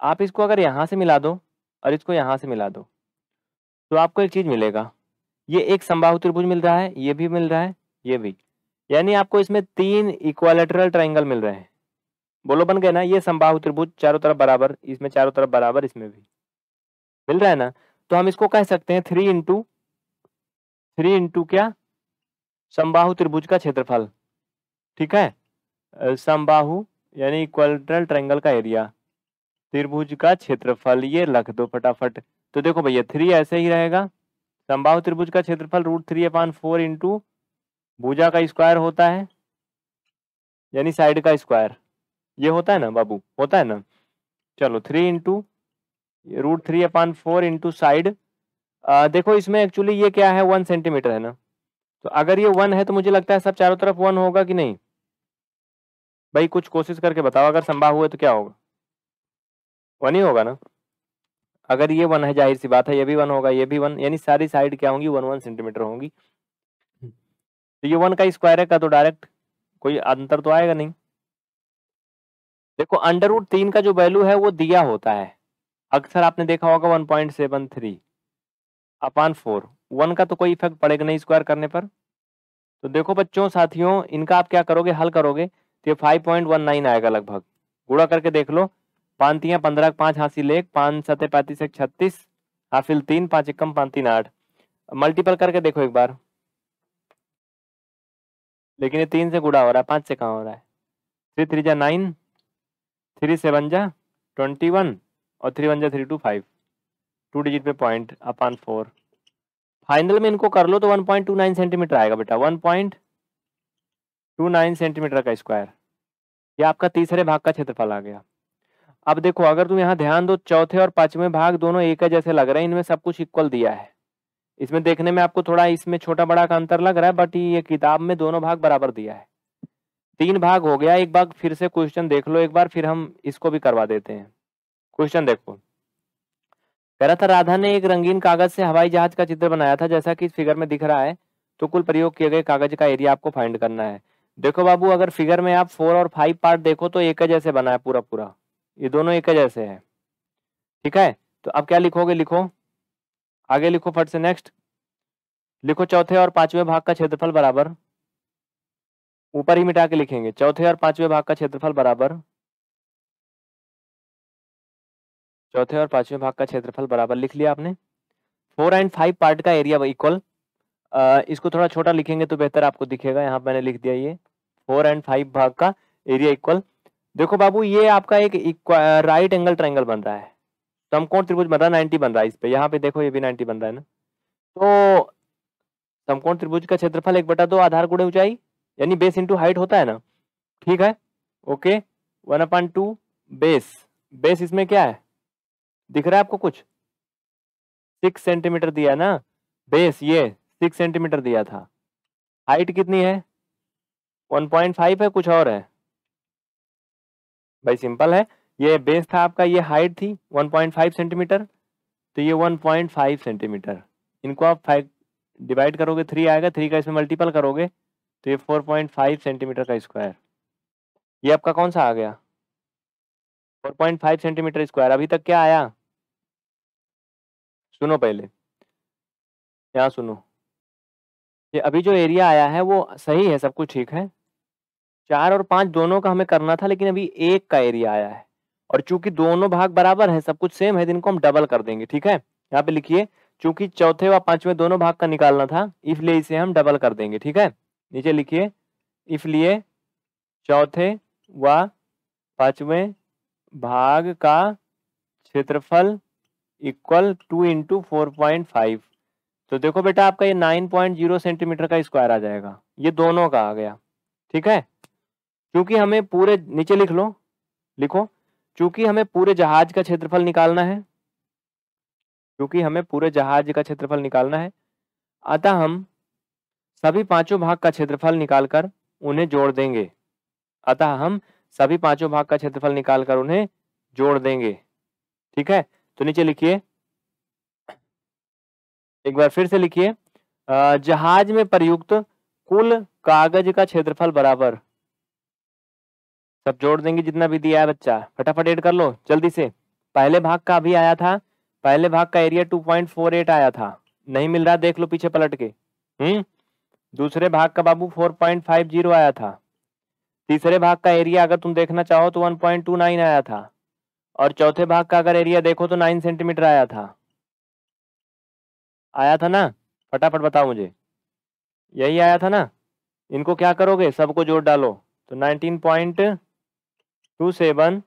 आप इसको अगर यहाँ से मिला दो और इसको यहाँ से मिला दो, तो आपको एक चीज़ मिलेगा, ये एक समबाहु त्रिभुज मिल रहा है, ये भी मिल रहा है, ये भी, यानी आपको इसमें तीन इक्वालेटरल ट्राइंगल मिल रहे हैं। बोलो बन गए ना, ये समबाहु त्रिभुज चारों तरफ बराबर, इसमें चारों तरफ बराबर, इसमें भी मिल रहा है ना। तो हम इसको कह सकते हैं थ्री इंटू थ्री इंटू क्या, समबाहु त्रिभुज का क्षेत्रफल, ठीक है, समबाहु यानी इक्वालेटरल ट्रायंगल का एरिया, त्रिभुज का क्षेत्रफल, ये लख दो फटाफट। तो देखो भैया थ्री ऐसे ही रहेगा, समबाहु त्रिभुज का क्षेत्रफल root three upon four into भुजा का स्क्वायर होता है, यानी साइड का स्क्वायर, ये होता है ना बाबू, होता है ना। चलो three into root three upon four into side, देखो इसमें एक्चुअली ये क्या है, वन सेंटीमीटर है ना, तो अगर ये वन है तो मुझे लगता है सब चारों तरफ वन होगा कि नहीं भाई, कुछ कोशिश करके बताओ। अगर संभव हुआ तो क्या होगा, वन ही होगा ना। अगर ये वन है जाहिर सी बात है ये भी वन होगा, ये भी वन, यानी सारी साइड क्या होंगी, वन वन सेंटीमीटर होंगी। तो ये वन का स्क्वायर है का, तो डायरेक्ट कोई अंतर तो आएगा नहीं। देखो अंडर रूट तीन का जो वैल्यू है वो दिया होता है, अक्सर आपने देखा होगा one point seven three upon four, one का तो कोई इफेक्ट पड़ेगा नहीं स्क्वायर करने पर। तो देखो बच्चों साथियों, इनका आप क्या करोगे, हल करोगे तो ये फाइव पॉइंट वन नाइन आएगा लगभग, गुणा करके देख लो। पाँच तियाँ पंद्रह, पाँच हासिल एक, पाँच सतह पैंतीस एक छत्तीस, हासिल तीन, पाँच एकम पाँच तीन आठ, मल्टीपल करके देखो एक बार। लेकिन ये तीन से गुणा हो रहा है, पाँच से कहाँ हो रहा है। थ्री थ्री जा नाइन, थ्री सेवन जा ट्वेंटी वन और थ्री वन जा three two five, two digit पे पॉइंट अपान फोर। फाइनल में इनको कर लो तो one point two nine centimetre आएगा बेटा, one point two nine centimetre का स्क्वायर। यह आपका तीसरे भाग का क्षेत्रफल आ गया। अब देखो अगर तुम यहाँ ध्यान दो, चौथे और पांचवें भाग दोनों एक जैसे लग रहे हैं, इनमें सब कुछ इक्वल दिया है। इसमें देखने में आपको थोड़ा इसमें छोटा बड़ा का अंतर लग रहा है, बट ये किताब में दोनों भाग बराबर दिया है। तीन भाग हो गया, एक भाग फिर से क्वेश्चन देख लो एक बार, फिर हम इसको भी करवा देते हैं। क्वेश्चन देखो, कह रहा था राधा ने एक रंगीन कागज से हवाई जहाज का चित्र बनाया था जैसा कि इस फिगर में दिख रहा है, तो कुल प्रयोग किए गए कागज का एरिया आपको फाइंड करना है। देखो बाबू अगर फिगर में आप फोर और फाइव पार्ट देखो तो एक जैसे बना है पूरा पूरा, ये दोनों एक जैसे है, ठीक है। तो अब क्या लिखोगे, लिखो आगे, लिखो फट से नेक्स्ट, लिखो चौथे और पांचवें भाग का क्षेत्रफल बराबर, ऊपर ही मिटा के लिखेंगे, चौथे और पांचवें भाग का क्षेत्रफल बराबर, चौथे और पांचवें भाग का क्षेत्रफल बराबर लिख लिया आपने। फोर एंड फाइव पार्ट का एरिया इक्वल, इसको थोड़ा छोटा लिखेंगे तो बेहतर आपको दिखेगा, यहाँ मैंने लिख दिया ये फोर एंड फाइव भाग का एरिया इक्वल। देखो बाबू ये आपका एक राइट एंगल ट्रायंगल बन रहा है, समकोण त्रिभुज बन रहा है, नाइन्टी बन रहा है इस पे, यहाँ पे देखो ये भी नाइन्टी बन रहा है ना। तो समकोण त्रिभुज का क्षेत्रफल एक बटा दो आधार गुणे ऊंचाई यानी बेस इंटू हाइट होता है ना, ठीक है okay. One upon two base, base इसमें क्या है दिख रहा है आपको कुछ, सिक्स सेंटीमीटर दिया ना बेस, ये सिक्स सेंटीमीटर दिया था। हाइट कितनी है, वन पॉइंट फाइव है कुछ और है भाई, सिंपल है। ये बेस था आपका, ये हाइट थी वन पॉइंट फाइव सेंटीमीटर, तो ये वन पॉइंट फाइव सेंटीमीटर, इनको आप फाइव डिवाइड करोगे थ्री आएगा, थ्री का इसमें मल्टीपल करोगे तो ये फोर पॉइंट फाइव सेंटीमीटर का स्क्वायर। ये आपका कौन सा आ गया, four point five centimetre square. अभी तक क्या आया सुनो, पहले यहाँ सुनो, ये अभी जो एरिया आया है वो सही है, सब कुछ ठीक है। चार और पाँच दोनों का हमें करना था, लेकिन अभी एक का एरिया आया है, और चूंकि दोनों भाग बराबर हैं सब कुछ सेम है, इनको हम डबल कर देंगे, ठीक है। यहाँ पे लिखिए चूंकि चौथे व पांचवें दोनों भाग का निकालना था इसलिए इसे हम डबल कर देंगे, ठीक है। नीचे लिखिए इसलिए चौथे व पांचवें भाग का क्षेत्रफल equal two into four point five. तो देखो बेटा आपका ये नाइन पॉइंट जीरो सेंटीमीटर का स्क्वायर आ जाएगा, ये दोनों का आ गया, ठीक है। क्योंकि हमें पूरे नीचे लिख लो, लिखो क्योंकि हमें पूरे जहाज का क्षेत्रफल निकालना है, क्योंकि हमें पूरे जहाज का क्षेत्रफल निकालना है, अतः हम सभी पांचों भाग का क्षेत्रफल निकालकर उन्हें जोड़ देंगे, अतः हम सभी पांचों भाग का क्षेत्रफल निकालकर उन्हें जोड़ देंगे, ठीक है। तो नीचे लिखिए एक बार फिर से लिखिए, जहाज में प्रयुक्त कुल कागज का क्षेत्रफल बराबर, सब जोड़ देंगे जितना भी दिया है बच्चा, फटाफट ऐड कर लो जल्दी से। पहले भाग का अभी आया था, पहले भाग का area two point four eight आया था, नहीं मिल रहा देख लो पीछे पलट के, हम्म। दूसरे भाग का बाबू फोर पॉइंट फाइव जीरो आया था, तीसरे भाग का एरिया अगर तुम देखना चाहो तो वन पॉइंट टू नाइन आया था, और चौथे भाग का अगर एरिया देखो तो नाइन सेंटीमीटर आया था, आया था ना, फटाफट बताओ मुझे, यही आया था ना। इनको क्या करोगे, सबको जोड़ डालो तो nineteen point two seven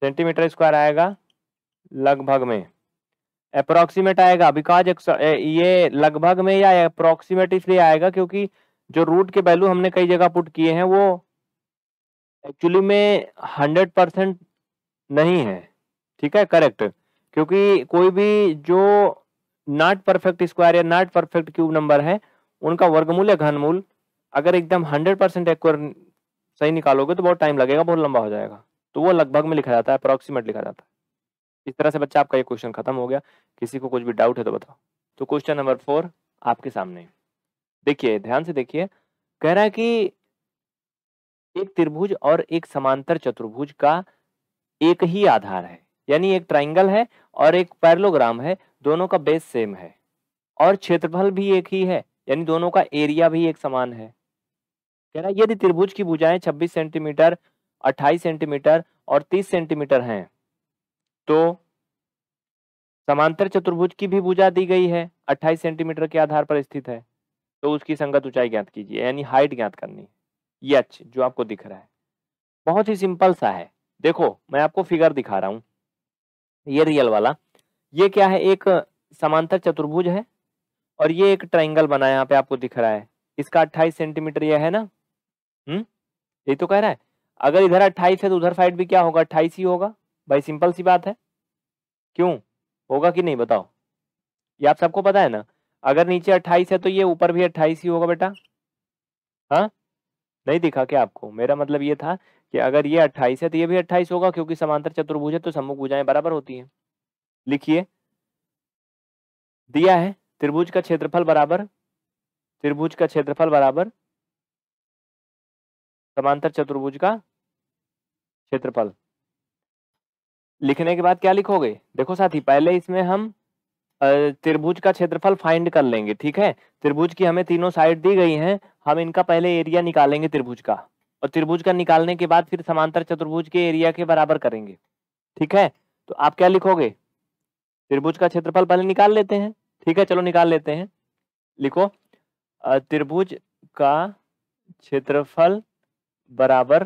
centimetre square आएगा लगभग में, अप्रोक्सीमेट आएगा। बिकॉज ये लगभग में या अप्रोक्सीमेट इसलिए आएगा क्योंकि जो रूट के वैल्यू हमने कई जगह पुट किए हैं वो एक्चुअली में हंड्रेड परसेंट नहीं है, ठीक है करेक्ट, क्योंकि कोई भी जो नॉट परफेक्ट स्क्वायर या नॉट परफेक्ट क्यूब नंबर है उनका वर्गमूल या घनमूल अगर एकदम हंड्रेड परसेंट एक्यूरेट सही निकालोगे तो बहुत टाइम लगेगा, बहुत लंबा हो जाएगा, तो वो लगभग में लिखा जाता है, अप्रॉक्सीमेट लिखा जाता है। इस तरह से बच्चा आपका ये क्वेश्चन खत्म हो गया। किसी को कुछ भी डाउट है तो बताओ। तो क्वेश्चन नंबर फोर आपके सामने, देखिए ध्यान से देखिए, कह रहा है कि एक त्रिभुज और एक समांतर चतुर्भुज का एक ही आधार है, यानी एक ट्राइंगल है और एक पैरेललोग्राम है, दोनों का बेस सेम है और क्षेत्रफल भी एक ही है, यानी दोनों का एरिया भी एक समान है। कह रहा यदि त्रिभुज की भुजाएं छब्बीस सेंटीमीटर, अट्ठाईस सेंटीमीटर और तीस सेंटीमीटर हैं तो समांतर चतुर्भुज की भी भुजा दी गई है अट्ठाईस सेंटीमीटर के आधार पर स्थित है, तो उसकी संगत ऊंचाई ज्ञात कीजिए, यानी हाइट ज्ञात करनी है। ये अच्छा जो आपको दिख रहा है बहुत ही सिंपल सा है। देखो मैं आपको फिगर दिखा रहा हूँ, ये रियल वाला, ये क्या है, एक समांतर चतुर्भुज है और ये एक ट्राइंगल बना है, यहाँ पे आपको दिख रहा है, इसका अट्ठाईस सेंटीमीटर यह है ना, हम्म ये तो कह रहा है अगर इधर अट्ठाईस है तो उधर साइड भी क्या होगा, अट्ठाईस ही होगा। भाई सिंपल सी बात है, क्यों होगा कि नहीं बताओ, ये आप सबको पता है ना, अगर नीचे अट्ठाईस है तो ये ऊपर भी अट्ठाईस ही होगा बेटा। हाँ नहीं दिखा क्या आपको, मेरा मतलब ये था कि अगर ये अट्ठाईस है तो ये भी अट्ठाईस होगा, क्योंकि समांतर चतुर्भुज है तो सम्मुख भुजाएं बराबर होती हैं। लिखिए, दिया है त्रिभुज का क्षेत्रफल बराबर, त्रिभुज का क्षेत्रफल बराबर समांतर चतुर्भुज का क्षेत्रफल। लिखने के बाद क्या लिखोगे, देखो साथी पहले इसमें हम त्रिभुज का क्षेत्रफल फाइंड कर लेंगे, ठीक है, त्रिभुज की हमें तीनों साइड दी गई हैं, हम इनका पहले एरिया निकालेंगे त्रिभुज का, और त्रिभुज का निकालने के बाद फिर समांतर चतुर्भुज के एरिया के बराबर करेंगे, ठीक है। तो आप क्या लिखोगे, त्रिभुज का क्षेत्रफल पहले निकाल लेते हैं, ठीक है, चलो निकाल लेते हैं। लिखो त्रिभुज का क्षेत्रफल बराबर,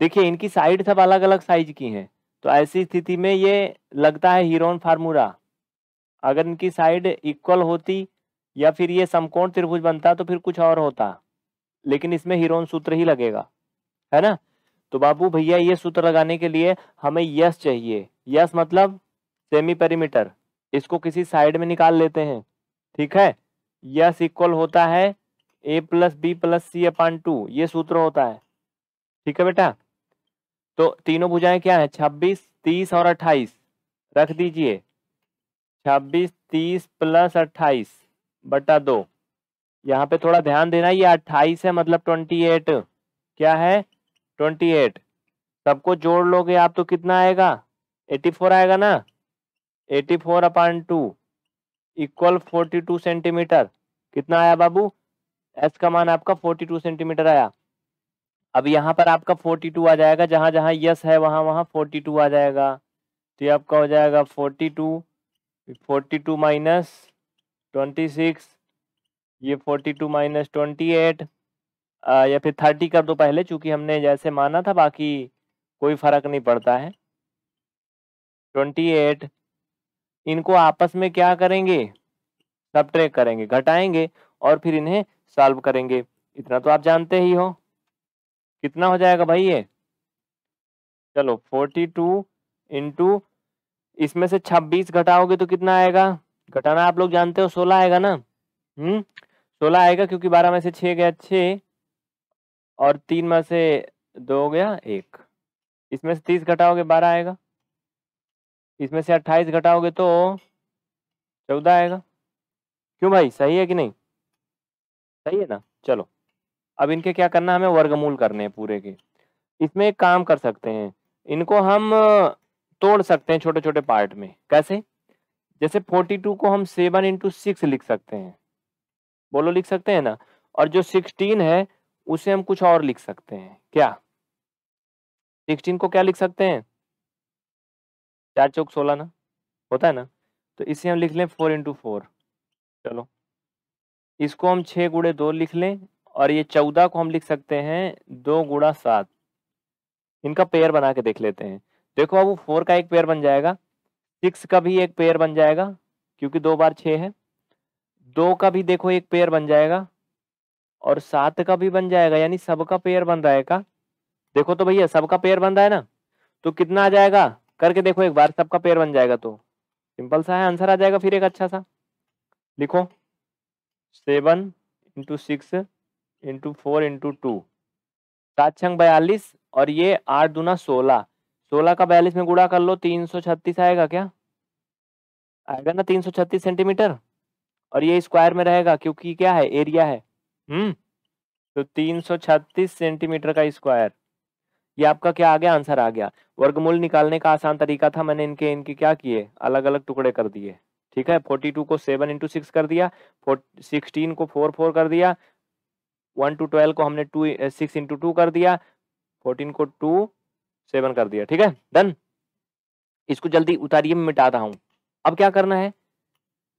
देखिए इनकी साइड सब अलग अलग साइज की हैं, तो ऐसी स्थिति में ये लगता है हीरोन फार्मूला, अगर इनकी साइड इक्वल होती या फिर ये समकोण त्रिभुज बनता तो फिर कुछ और होता, लेकिन इसमें हीरोन सूत्र ही लगेगा, है ना। तो बाबू भैया ये सूत्र लगाने के लिए हमें यस चाहिए, यस मतलब सेमी पेरीमीटर, इसको किसी साइड में निकाल लेते हैं, ठीक है। यस इक्वल होता है a plus B plus C upon two, ये सूत्र होता है, ठीक है बेटा। तो तीनों भुजाएं क्या है, छब्बीस, तीस और अट्ठाईस, रख दीजिए छब्बीस, तीस प्लस अट्ठाईस बटा दो, यहाँ पे थोड़ा ध्यान देना ये अट्ठाईस है मतलब अट्ठाईस, क्या है अट्ठाईस, सबको जोड़ लोगे आप तो कितना आएगा, चौरासी आएगा ना, चौरासी अपान टू इक्वल बयालीस सेंटीमीटर, कितना आया बाबू, एस का मान आपका बयालीस सेंटीमीटर आया। अब यहाँ पर आपका बयालीस आ जाएगा, जहाँ जहाँ यस है वहाँ वहाँ बयालीस आ जाएगा, तो ये आपका हो जाएगा बयालीस, बयालीस माइनस छब्बीस, ये बयालीस माइनस अट्ठाईस, या फिर तीस कर दो पहले, चूंकि हमने जैसे माना था बाकी कोई फर्क नहीं पड़ता है। अट्ठाईस इनको आपस में क्या करेंगे, सबट्रैक्ट करेंगे, घटाएंगे और फिर इन्हें सॉल्व करेंगे, इतना तो आप जानते ही हो। कितना हो जाएगा भाई ये, चलो बयालीस इंटू इसमें से छब्बीस घटाओगे तो कितना आएगा, घटाना आप लोग जानते हो, सोलह आएगा ना, हम्म सोलह आएगा, क्योंकि बारह में से छः गया छः और तीन में से दो गया एक, इसमें से तीस घटाओगे बारह आएगा, इसमें से अट्ठाईस घटाओगे तो चौदह आएगा। क्यों भाई सही है कि नहीं, सही है ना। चलो अब इनके क्या करना, हमें वर्गमूल करने हैं पूरे के। इसमें एक काम कर सकते हैं, इनको हम तोड़ सकते हैं छोटे छोटे पार्ट में, कैसे, जैसे बयालीस को हम सेवन इंटू सिक्स लिख सकते हैं, बोलो लिख सकते हैं ना, और जो सोलह है उसे हम कुछ और लिख सकते हैं, क्या सोलह को क्या लिख सकते हैं, चार चौक सोलह ना होता है ना, तो इसे हम लिख लें फोर इंटू फोर, चलो इसको हम छः गुड़े दो लिख लें, और ये चौदह को हम लिख सकते हैं दो गुड़ा सात, इनका पेयर बना के देख लेते हैं। देखो अब वो फोर का एक पेयर बन जाएगा, सिक्स का भी एक पेयर बन जाएगा क्योंकि दो बार छः है, दो का भी देखो एक पेयर बन जाएगा और सात का भी बन जाएगा, यानी सबका पेयर बन रहा है का, देखो तो भैया सबका पेयर बन रहा है ना, तो कितना आ जाएगा, करके देखो एक बार, सबका पेयर बन जाएगा तो सिंपल सा है आंसर आ जाएगा। फिर एक अच्छा सा लिखो seven into six into four into two, सात छंग बयालीस और ये आठ दूना सोलह, सोलह का बयालीस में गुणा कर लो तीन सौ छत्तीस आएगा, क्या आएगा ना तीन सौ छत्तीस सेंटीमीटर, और ये स्क्वायर में रहेगा क्योंकि क्या है एरिया है, हम्म तो तीन सौ छत्तीस सेंटीमीटर का स्क्वायर, ये आपका क्या आ गया, आंसर आ गया। वर्गमूल निकालने का आसान तरीका था, मैंने इनके इनके क्या किए, अलग अलग टुकड़े कर दिए। ठीक है, फोर्टी टू को सेवन इंटू सिक्स कर दिया, सिक्सटीन को फोर फोर कर दिया, वन टू ट्वेल्व को हमने टू सिक्स इंटू टू कर दिया, फोर्टीन को टू सेवन कर दिया। ठीक है, डन। इसको जल्दी उतारिए, मैं मिटा रहा हूँ। अब क्या करना है,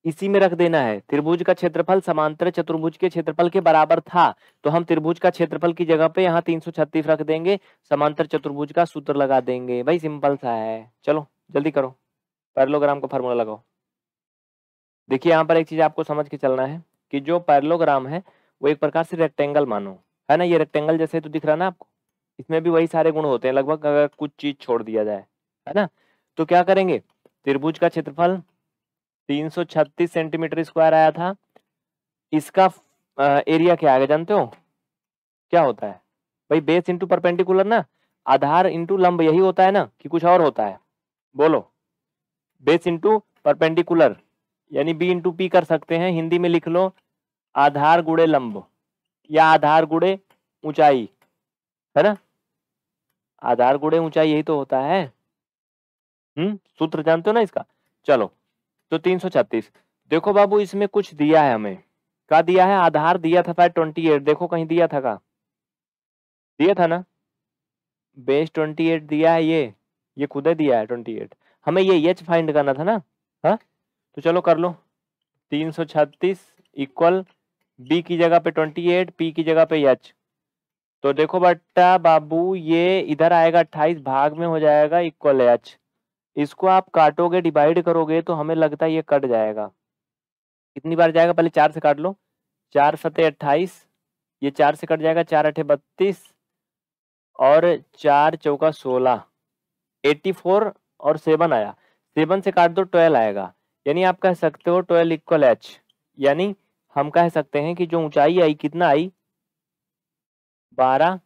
इसी में रख देना है। त्रिभुज का क्षेत्रफल समांतर चतुर्भुज के क्षेत्रफल के बराबर था, तो हम त्रिभुज का क्षेत्रफल की जगह पे यहाँ तीन सौ छत्तीस रख देंगे, समांतर चतुर्भुज का सूत्र लगा देंगे। भाई सिंपल सा है, चलो जल्दी करो, पैरेललोग्राम का फार्मूला लगाओ। देखिए यहाँ पर एक चीज आपको समझ के चलना है कि जो पैरेललोग्राम है वो एक प्रकार से रेक्टेंगल मानो, है ना। ये रेक्टेंगल जैसे तो दिख रहा ना आपको, इसमें भी वही सारे गुण होते हैं लगभग, अगर कुछ चीज छोड़ दिया जाए, है ना। तो क्या करेंगे, त्रिभुज का क्षेत्रफल तीन सौ छत्तीस सेंटीमीटर स्क्वायर आया था, इसका एरिया क्या आएगा जानते हो, क्या होता है भाई, बेस इंटू परपेंडिकुलर ना, आधार इंटू लंब, यही होता है ना कि कुछ और होता है, बोलो। बेस इंटू परपेंडिकुलर यानी बी इंटू पी कर सकते हैं, हिंदी में लिख लो आधार गुणे लंब या आधार गुणे ऊंचाई, है ना, आधार गुणे ऊंचाई यही तो होता है। हम्म, सूत्र जानते हो ना इसका। चलो तो तीन सौ छत्तीस, देखो बाबू इसमें कुछ दिया है, हमें क्या दिया है, आधार दिया था फाइव ट्वेंटी एट, देखो कहीं दिया था, का दिया था ना, बेस अट्ठाईस दिया है, ये ये खुद दिया है अट्ठाईस, हमें ये एच फाइंड करना था ना। हाँ तो चलो कर लो, तीन सौ छत्तीस इक्वल बी की जगह पे अट्ठाईस, पी की जगह पे एच, तो देखो बट्टा बाबू ये इधर आएगा अट्ठाईस, भाग में हो जाएगा इक्वल एच। इसको आप काटोगे, डिवाइड करोगे तो हमें लगता है ये कट जाएगा, कितनी बार जाएगा, पहले चार से काट लो, चार सते अट्ठाईस, ये चार से कट जाएगा, चार अठे बत्तीस और चार चौका सोलह, एट्टी फोर और सेवन आया, सेवन से काट दो ट्वेल्व आएगा, यानी आप कह सकते हो ट्वेल्व इक्वल एच, यानी हम कह सकते हैं कि जो ऊंचाई आई कितना आई, बारह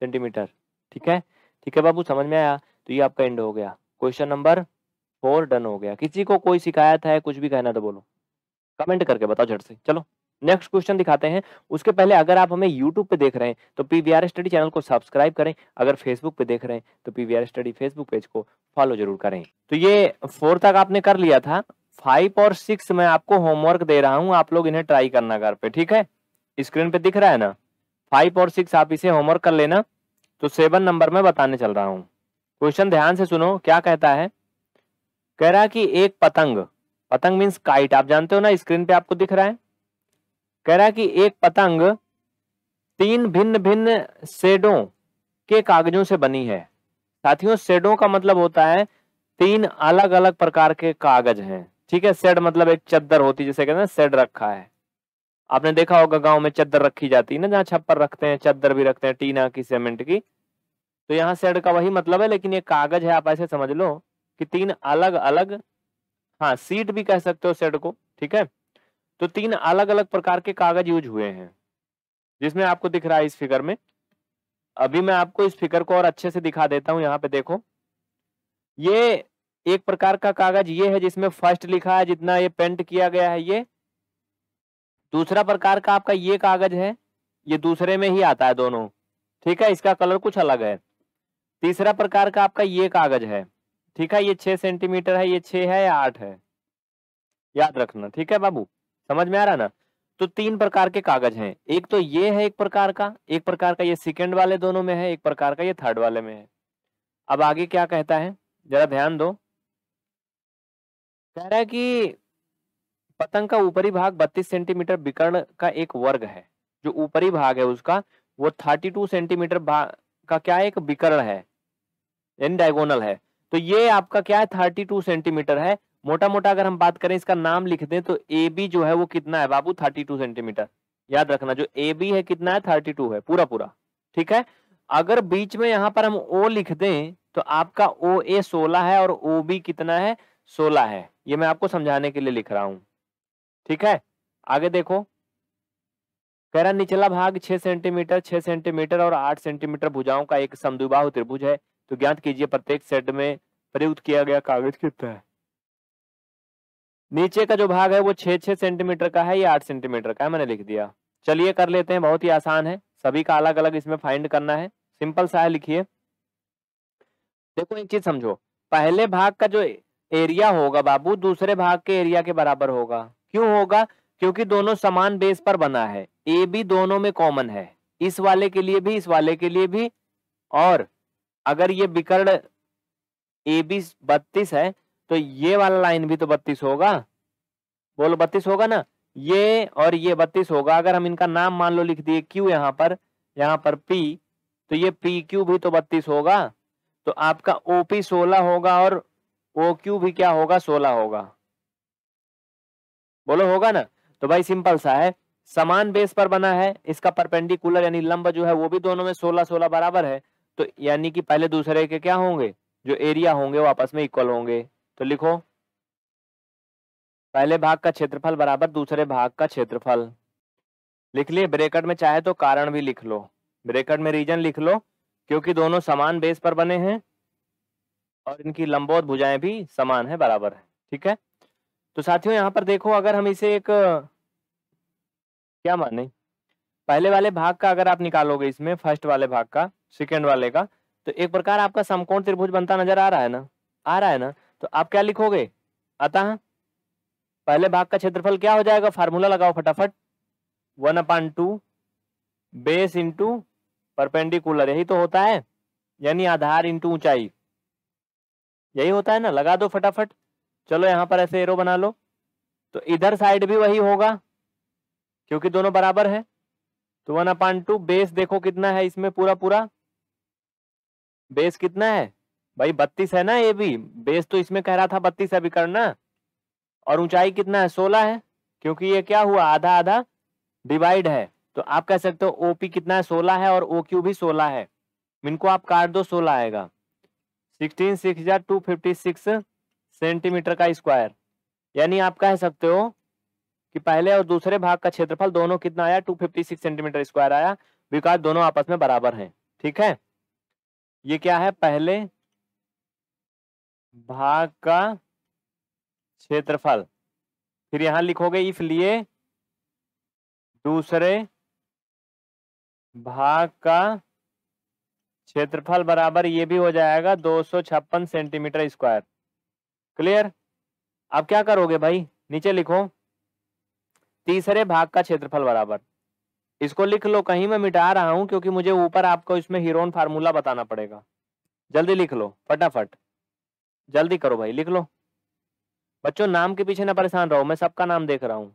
सेंटीमीटर। ठीक है, ठीक है बाबू, समझ में आया। तो ये आपका एंड हो गया, क्वेश्चन नंबर फोर डन हो गया। किसी को कोई शिकायत है, कुछ भी कहना तो बोलो, कमेंट करके बताओ झट से। चलो नेक्स्ट क्वेश्चन दिखाते हैं, उसके पहले अगर आप हमें यूट्यूब पे देख रहे हैं तो पीवीआर स्टडी चैनल को सब्सक्राइब करें, अगर फेसबुक पे देख रहे हैं तो पीवीआर स्टडी फेसबुक पेज को फॉलो जरूर करें। तो ये फोर तक आपने कर लिया था, फाइव और सिक्स में आपको होमवर्क दे रहा हूँ, आप लोग इन्हें ट्राई करना घर पे। ठीक है, स्क्रीन पे दिख रहा है ना, फाइव और सिक्स आप इसे होमवर्क कर लेना। तो सेवन नंबर में बताने चल रहा हूँ, क्वेश्चन ध्यान से सुनो, क्या कहता है, कह रहा है कि एक पतंग, पतंग मींस काइट, आप जानते हो ना, स्क्रीन पे आपको दिख रहा है, कह रहा है कि एक पतंग तीन भिन्न भिन्न शेडों के कागजों से बनी है। साथियों शेडों का मतलब होता है तीन अलग अलग प्रकार के कागज हैं। ठीक है, शेड मतलब एक चद्दर होती है, जैसे कहते हैं शेड रखा है, आपने देखा होगा गाँव में चद्दर रखी जाती है ना, जहाँ छप्पर रखते हैं, चद्दर भी रखते हैं टीना की, सीमेंट की, तो यहाँ शेड का वही मतलब है, लेकिन ये कागज है, आप ऐसे समझ लो कि तीन अलग अलग, हाँ सीट भी कह सकते हो शेड को। ठीक है, तो तीन अलग अलग प्रकार के कागज यूज हुए हैं, जिसमें आपको दिख रहा है इस फिगर में। अभी मैं आपको इस फिगर को और अच्छे से दिखा देता हूँ। यहाँ पे देखो, ये एक प्रकार का कागज ये है जिसमें फर्स्ट लिखा है, जितना ये पेंट किया गया है ये, दूसरा प्रकार का आपका ये कागज है, ये दूसरे में ही आता है दोनों। ठीक है, इसका कलर कुछ अलग है। तीसरा प्रकार का आपका ये कागज है, ठीक है, ये छह सेंटीमीटर है, ये छह है या आठ है, याद रखना। ठीक है बाबू, समझ में आ रहा ना। तो तीन प्रकार के कागज हैं, एक तो ये है, एक प्रकार का, एक प्रकार का ये सेकंड वाले दोनों में है, एक प्रकार का ये थर्ड वाले में है। अब आगे क्या कहता है जरा ध्यान दो, कह रहा है कि पतंग का ऊपरी भाग बत्तीस सेंटीमीटर विकर्ण का एक वर्ग है, जो ऊपरी भाग है उसका वो थर्टी टू सेंटीमीटर भाग का क्या है, एक विकर्ण है यानी डायगोनल है। तो ये आपका क्या है, थर्टी टू सेंटीमीटर है। मोटा मोटा अगर हम बात करें, इसका नाम लिख दें तो ए बी जो है वो कितना है बाबू, थर्टी टू सेंटीमीटर, याद रखना। जो ए बी है कितना है, थर्टी टू है पूरा पूरा। ठीक है, अगर बीच में यहाँ पर हम ओ लिख दें तो आपका ओ ए सोलह है और ओ बी कितना है, सोलह है। ये मैं आपको समझाने के लिए लिख रहा हूँ। ठीक है, आगे देखो, कह रहा निचला भाग छह सेंटीमीटर, छह सेंटीमीटर और आठ सेंटीमीटर भुजाओं का एक समद्विबाहु त्रिभुज है। तो ज्ञात कीजिए प्रत्येक सेट में प्रयुक्त किया गया कागज कितना है। नीचे का जो भाग है वो छह छह सेंटीमीटर का है, ये आठ सेंटीमीटर का है, मैंने लिख दिया। चलिए कर लेते हैं, बहुत ही आसान है, सभी का अलग अलग इसमें फाइंड करना है। सिंपल सा है, लिखिए। देखो एक चीज समझो, पहले भाग का जो एरिया होगा बाबू दूसरे भाग के एरिया के बराबर होगा। क्यों होगा? क्योंकि दोनों समान बेस पर बना है, ए बी दोनों में कॉमन है, इस वाले के लिए भी इस वाले के लिए भी। और अगर ये बिकर्ण ए बी बत्तीस है तो ये वाला लाइन भी तो बत्तीस होगा, बोलो बत्तीस होगा ना, ये और ये बत्तीस होगा। अगर हम इनका नाम मान लो लिख दिए क्यू, यहाँ पर यहाँ पर पी, तो ये पी क्यू भी तो बत्तीस होगा। तो आपका ओ पी सोलह होगा और ओ क्यू भी क्या होगा, सोलह होगा, बोलो होगा ना। तो भाई सिंपल सा है, समान बेस पर बना है, इसका परपेंडिकुलर यानी लंब जो है वो भी दोनों में सोलह सोलह बराबर है। तो यानी कि पहले दूसरे के क्या होंगे, जो एरिया होंगे वो आपस में इक्वल होंगे। तो लिखो पहले भाग का क्षेत्रफल बराबर दूसरे भाग का क्षेत्रफल। लिख लिए, ब्रैकेट में चाहे तो कारण भी लिख लो, ब्रैकेट में रीजन लिख लो, क्योंकि दोनों समान बेस पर बने हैं और इनकी लंबवत भुजाएं भी समान है, बराबर है, ठीक है। तो साथियों यहाँ पर देखो, अगर हम इसे एक क्या माने, पहले वाले भाग का अगर आप निकालोगे इसमें, फर्स्ट वाले भाग का, सेकंड वाले का, तो एक प्रकार आपका समकोण त्रिभुज बनता नजर आ रहा है ना, आ रहा है ना। तो आप क्या लिखोगे, अतः पहले भाग का क्षेत्रफल क्या हो जाएगा, फार्मूला लगाओ फटाफट, one upon two base into perpendicular, यही तो होता है, यानी आधार इंटू ऊंचाई, यही होता है ना, लगा दो फटाफट। चलो यहाँ पर ऐसे एरो बना लो, तो इधर साइड भी वही होगा क्योंकि दोनों बराबर है। तो वन अपान टू बेस देखो कितना है इसमें, पूरा पूरा बेस कितना है भाई, बत्तीस है ना, ये भी बेस तो इसमें कह रहा था बत्तीस है बिकर्ण, और ऊंचाई कितना है, सोलह है, क्योंकि ये क्या हुआ आधा आधा डिवाइड है। तो आप कह सकते हो ओपी कितना है, सोलह है, और ओक्यू भी सोलह है, इनको आप काट दो, सोलह आएगा, सिक्सटीन सिक्स हजार टू फिफ्टी सिक्स सेंटीमीटर का स्क्वायर। यानी आप कह सकते हो कि पहले और दूसरे भाग का क्षेत्रफल दोनों कितना आया, two fifty six centimetre square आया, विकास दोनों आपस में बराबर हैं, ठीक है। ये क्या है, पहले भाग का क्षेत्रफल। फिर यहाँ लिखोगे इफ लिए दूसरे भाग का क्षेत्रफल बराबर, ये भी हो जाएगा दो सौ छप्पन सेंटीमीटर स्क्वायर। क्लियर? अब क्या करोगे भाई, नीचे लिखो तीसरे भाग का क्षेत्रफल बराबर, इसको लिख लो, कहीं मैं मिटा रहा हूं क्योंकि मुझे ऊपर आपको इसमें हीरोन फार्मूला बताना पड़ेगा। जल्दी लिख लो फटाफट, जल्दी करो भाई, लिख लो। बच्चों नाम के पीछे ना परेशान रहो, मैं सबका नाम देख रहा हूँ।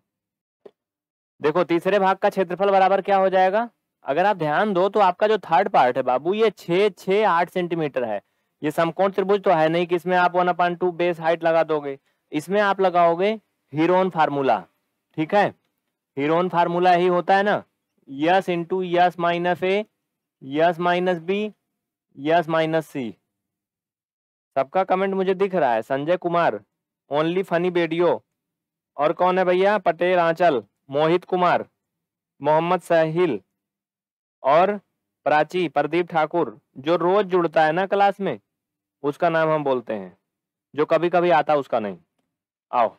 देखो तीसरे भाग का क्षेत्रफल बराबर क्या हो जाएगा, अगर आप ध्यान दो तो आपका जो थर्ड पार्ट है बाबू ये छः छः आठ सेंटीमीटर है। ये समकोण त्रिभुज तो है नहीं कि इसमें आप one upon two base height लगा दोगे, इसमें आप लगाओगे हीरोन फार्मूला, ठीक है। हीरोन फार्मूला ही होता है ना, यस इंटू यस माइनस ए, yes minus B, yes minus सी। सबका कमेंट मुझे दिख रहा है, Sanjay Kumar, only funny video, और कौन है भैया, पटेल आंचल, मोहित कुमार, मोहम्मद साहिल और प्राची, प्रदीप ठाकुर, जो रोज जुड़ता है ना क्लास में उसका नाम हम बोलते हैं, जो कभी कभी आता उसका नहीं। आओ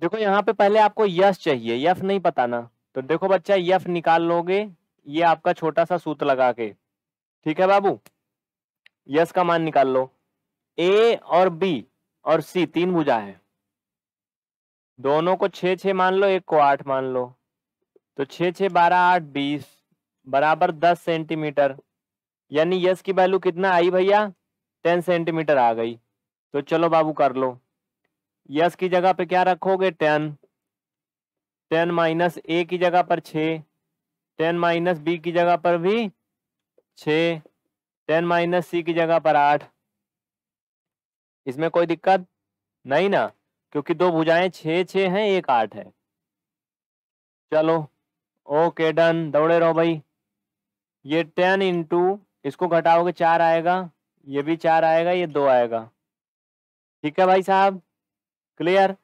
देखो यहाँ पे पहले आपको यस चाहिए, यफ नहीं पता ना, तो देखो बच्चा यफ निकाल लोगे ये आपका छोटा सा सूत्र लगा के, ठीक है बाबू। यस का मान निकाल लो, ए और बी और सी तीन भुजा है, दोनों को छः छः मान लो, एक को आठ मान लो, तो छः छः बारह आठ बीस बराबर दस सेंटीमीटर, यानी यस की वैल्यू कितना आई भैया, टेन सेंटीमीटर आ गई। तो चलो बाबू कर लो, यस की जगह पे क्या रखोगे, टेन, टेन माइनस ए की जगह पर छः, टेन माइनस बी की जगह पर भी छः, टेन माइनस सी की जगह पर आठ। इसमें कोई दिक्कत नहीं ना, क्योंकि दो भुजाएं छः छः हैं, एक आठ है। चलो ओके डन, दौड़े रहो भाई। ये टेन इंटू इसको घटाओगे चार आएगा, ये भी चार आएगा, ये दो आएगा, ठीक है भाई साहब, क्लियर।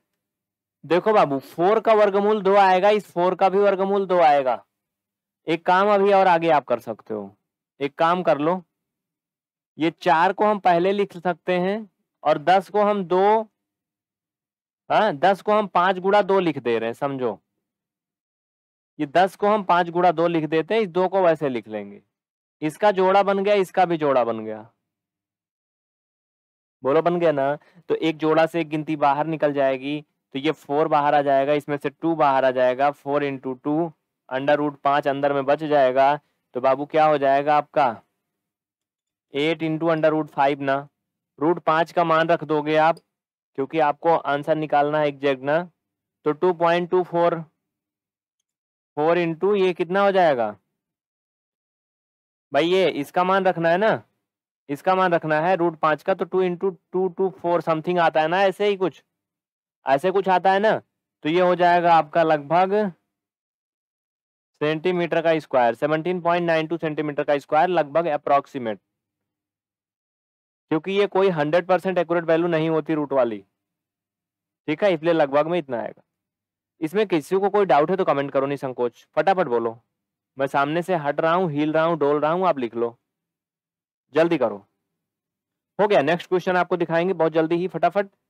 देखो बाबू फोर का वर्गमूल दो आएगा, इस फोर का भी वर्गमूल दो आएगा। एक काम अभी और आगे आप कर सकते हो, एक काम कर लो, ये चार को हम पहले लिख सकते हैं और दस को हम दो, हाँ दस को हम पाँच गुणा दो लिख दे रहे हैं, समझो ये दस को हम पाँच गुणा दो लिख देते हैं, इस दो को वैसे लिख लेंगे। इसका जोड़ा बन गया, इसका भी जोड़ा बन गया, बोलो बन गया ना। तो एक जोड़ा से एक गिनती बाहर निकल जाएगी, तो ये फोर बाहर आ जाएगा, इसमें से टू बाहर आ जाएगा, four into two under root पाँच अंदर में बच जाएगा। तो बाबू क्या हो जाएगा आपका eight into under root five ना, रूट पाँच का मान रख दोगे आप क्योंकि आपको आंसर निकालना है एग्जैक्ट ना। तो two point two four four into ये कितना हो जाएगा भाई, ये इसका मान रखना है ना, इसका मान रखना है रूट पाँच का। तो two into two two four something आता है ना, ऐसे ही कुछ ऐसे कुछ आता है ना। तो ये हो जाएगा आपका लगभग सेंटीमीटर का square, seventeen point nine two centimetre का स्क्वायर लगभग अप्रॉक्सीमेट, क्योंकि ये कोई हंड्रेड परसेंट एक्यूरेट वैल्यू नहीं होती रूट वाली, ठीक है, इसलिए लगभग में इतना आएगा। इसमें किसी को कोई डाउट है तो कमेंट करो, नहीं संकोच, फटाफट बोलो। मैं सामने से हट रहा हूँ, हिल रहा हूँ, डोल रहा हूँ, आप लिख लो, जल्दी करो। हो गया, नेक्स्ट क्वेश्चन आपको दिखाएंगे बहुत जल्दी ही, फटाफट।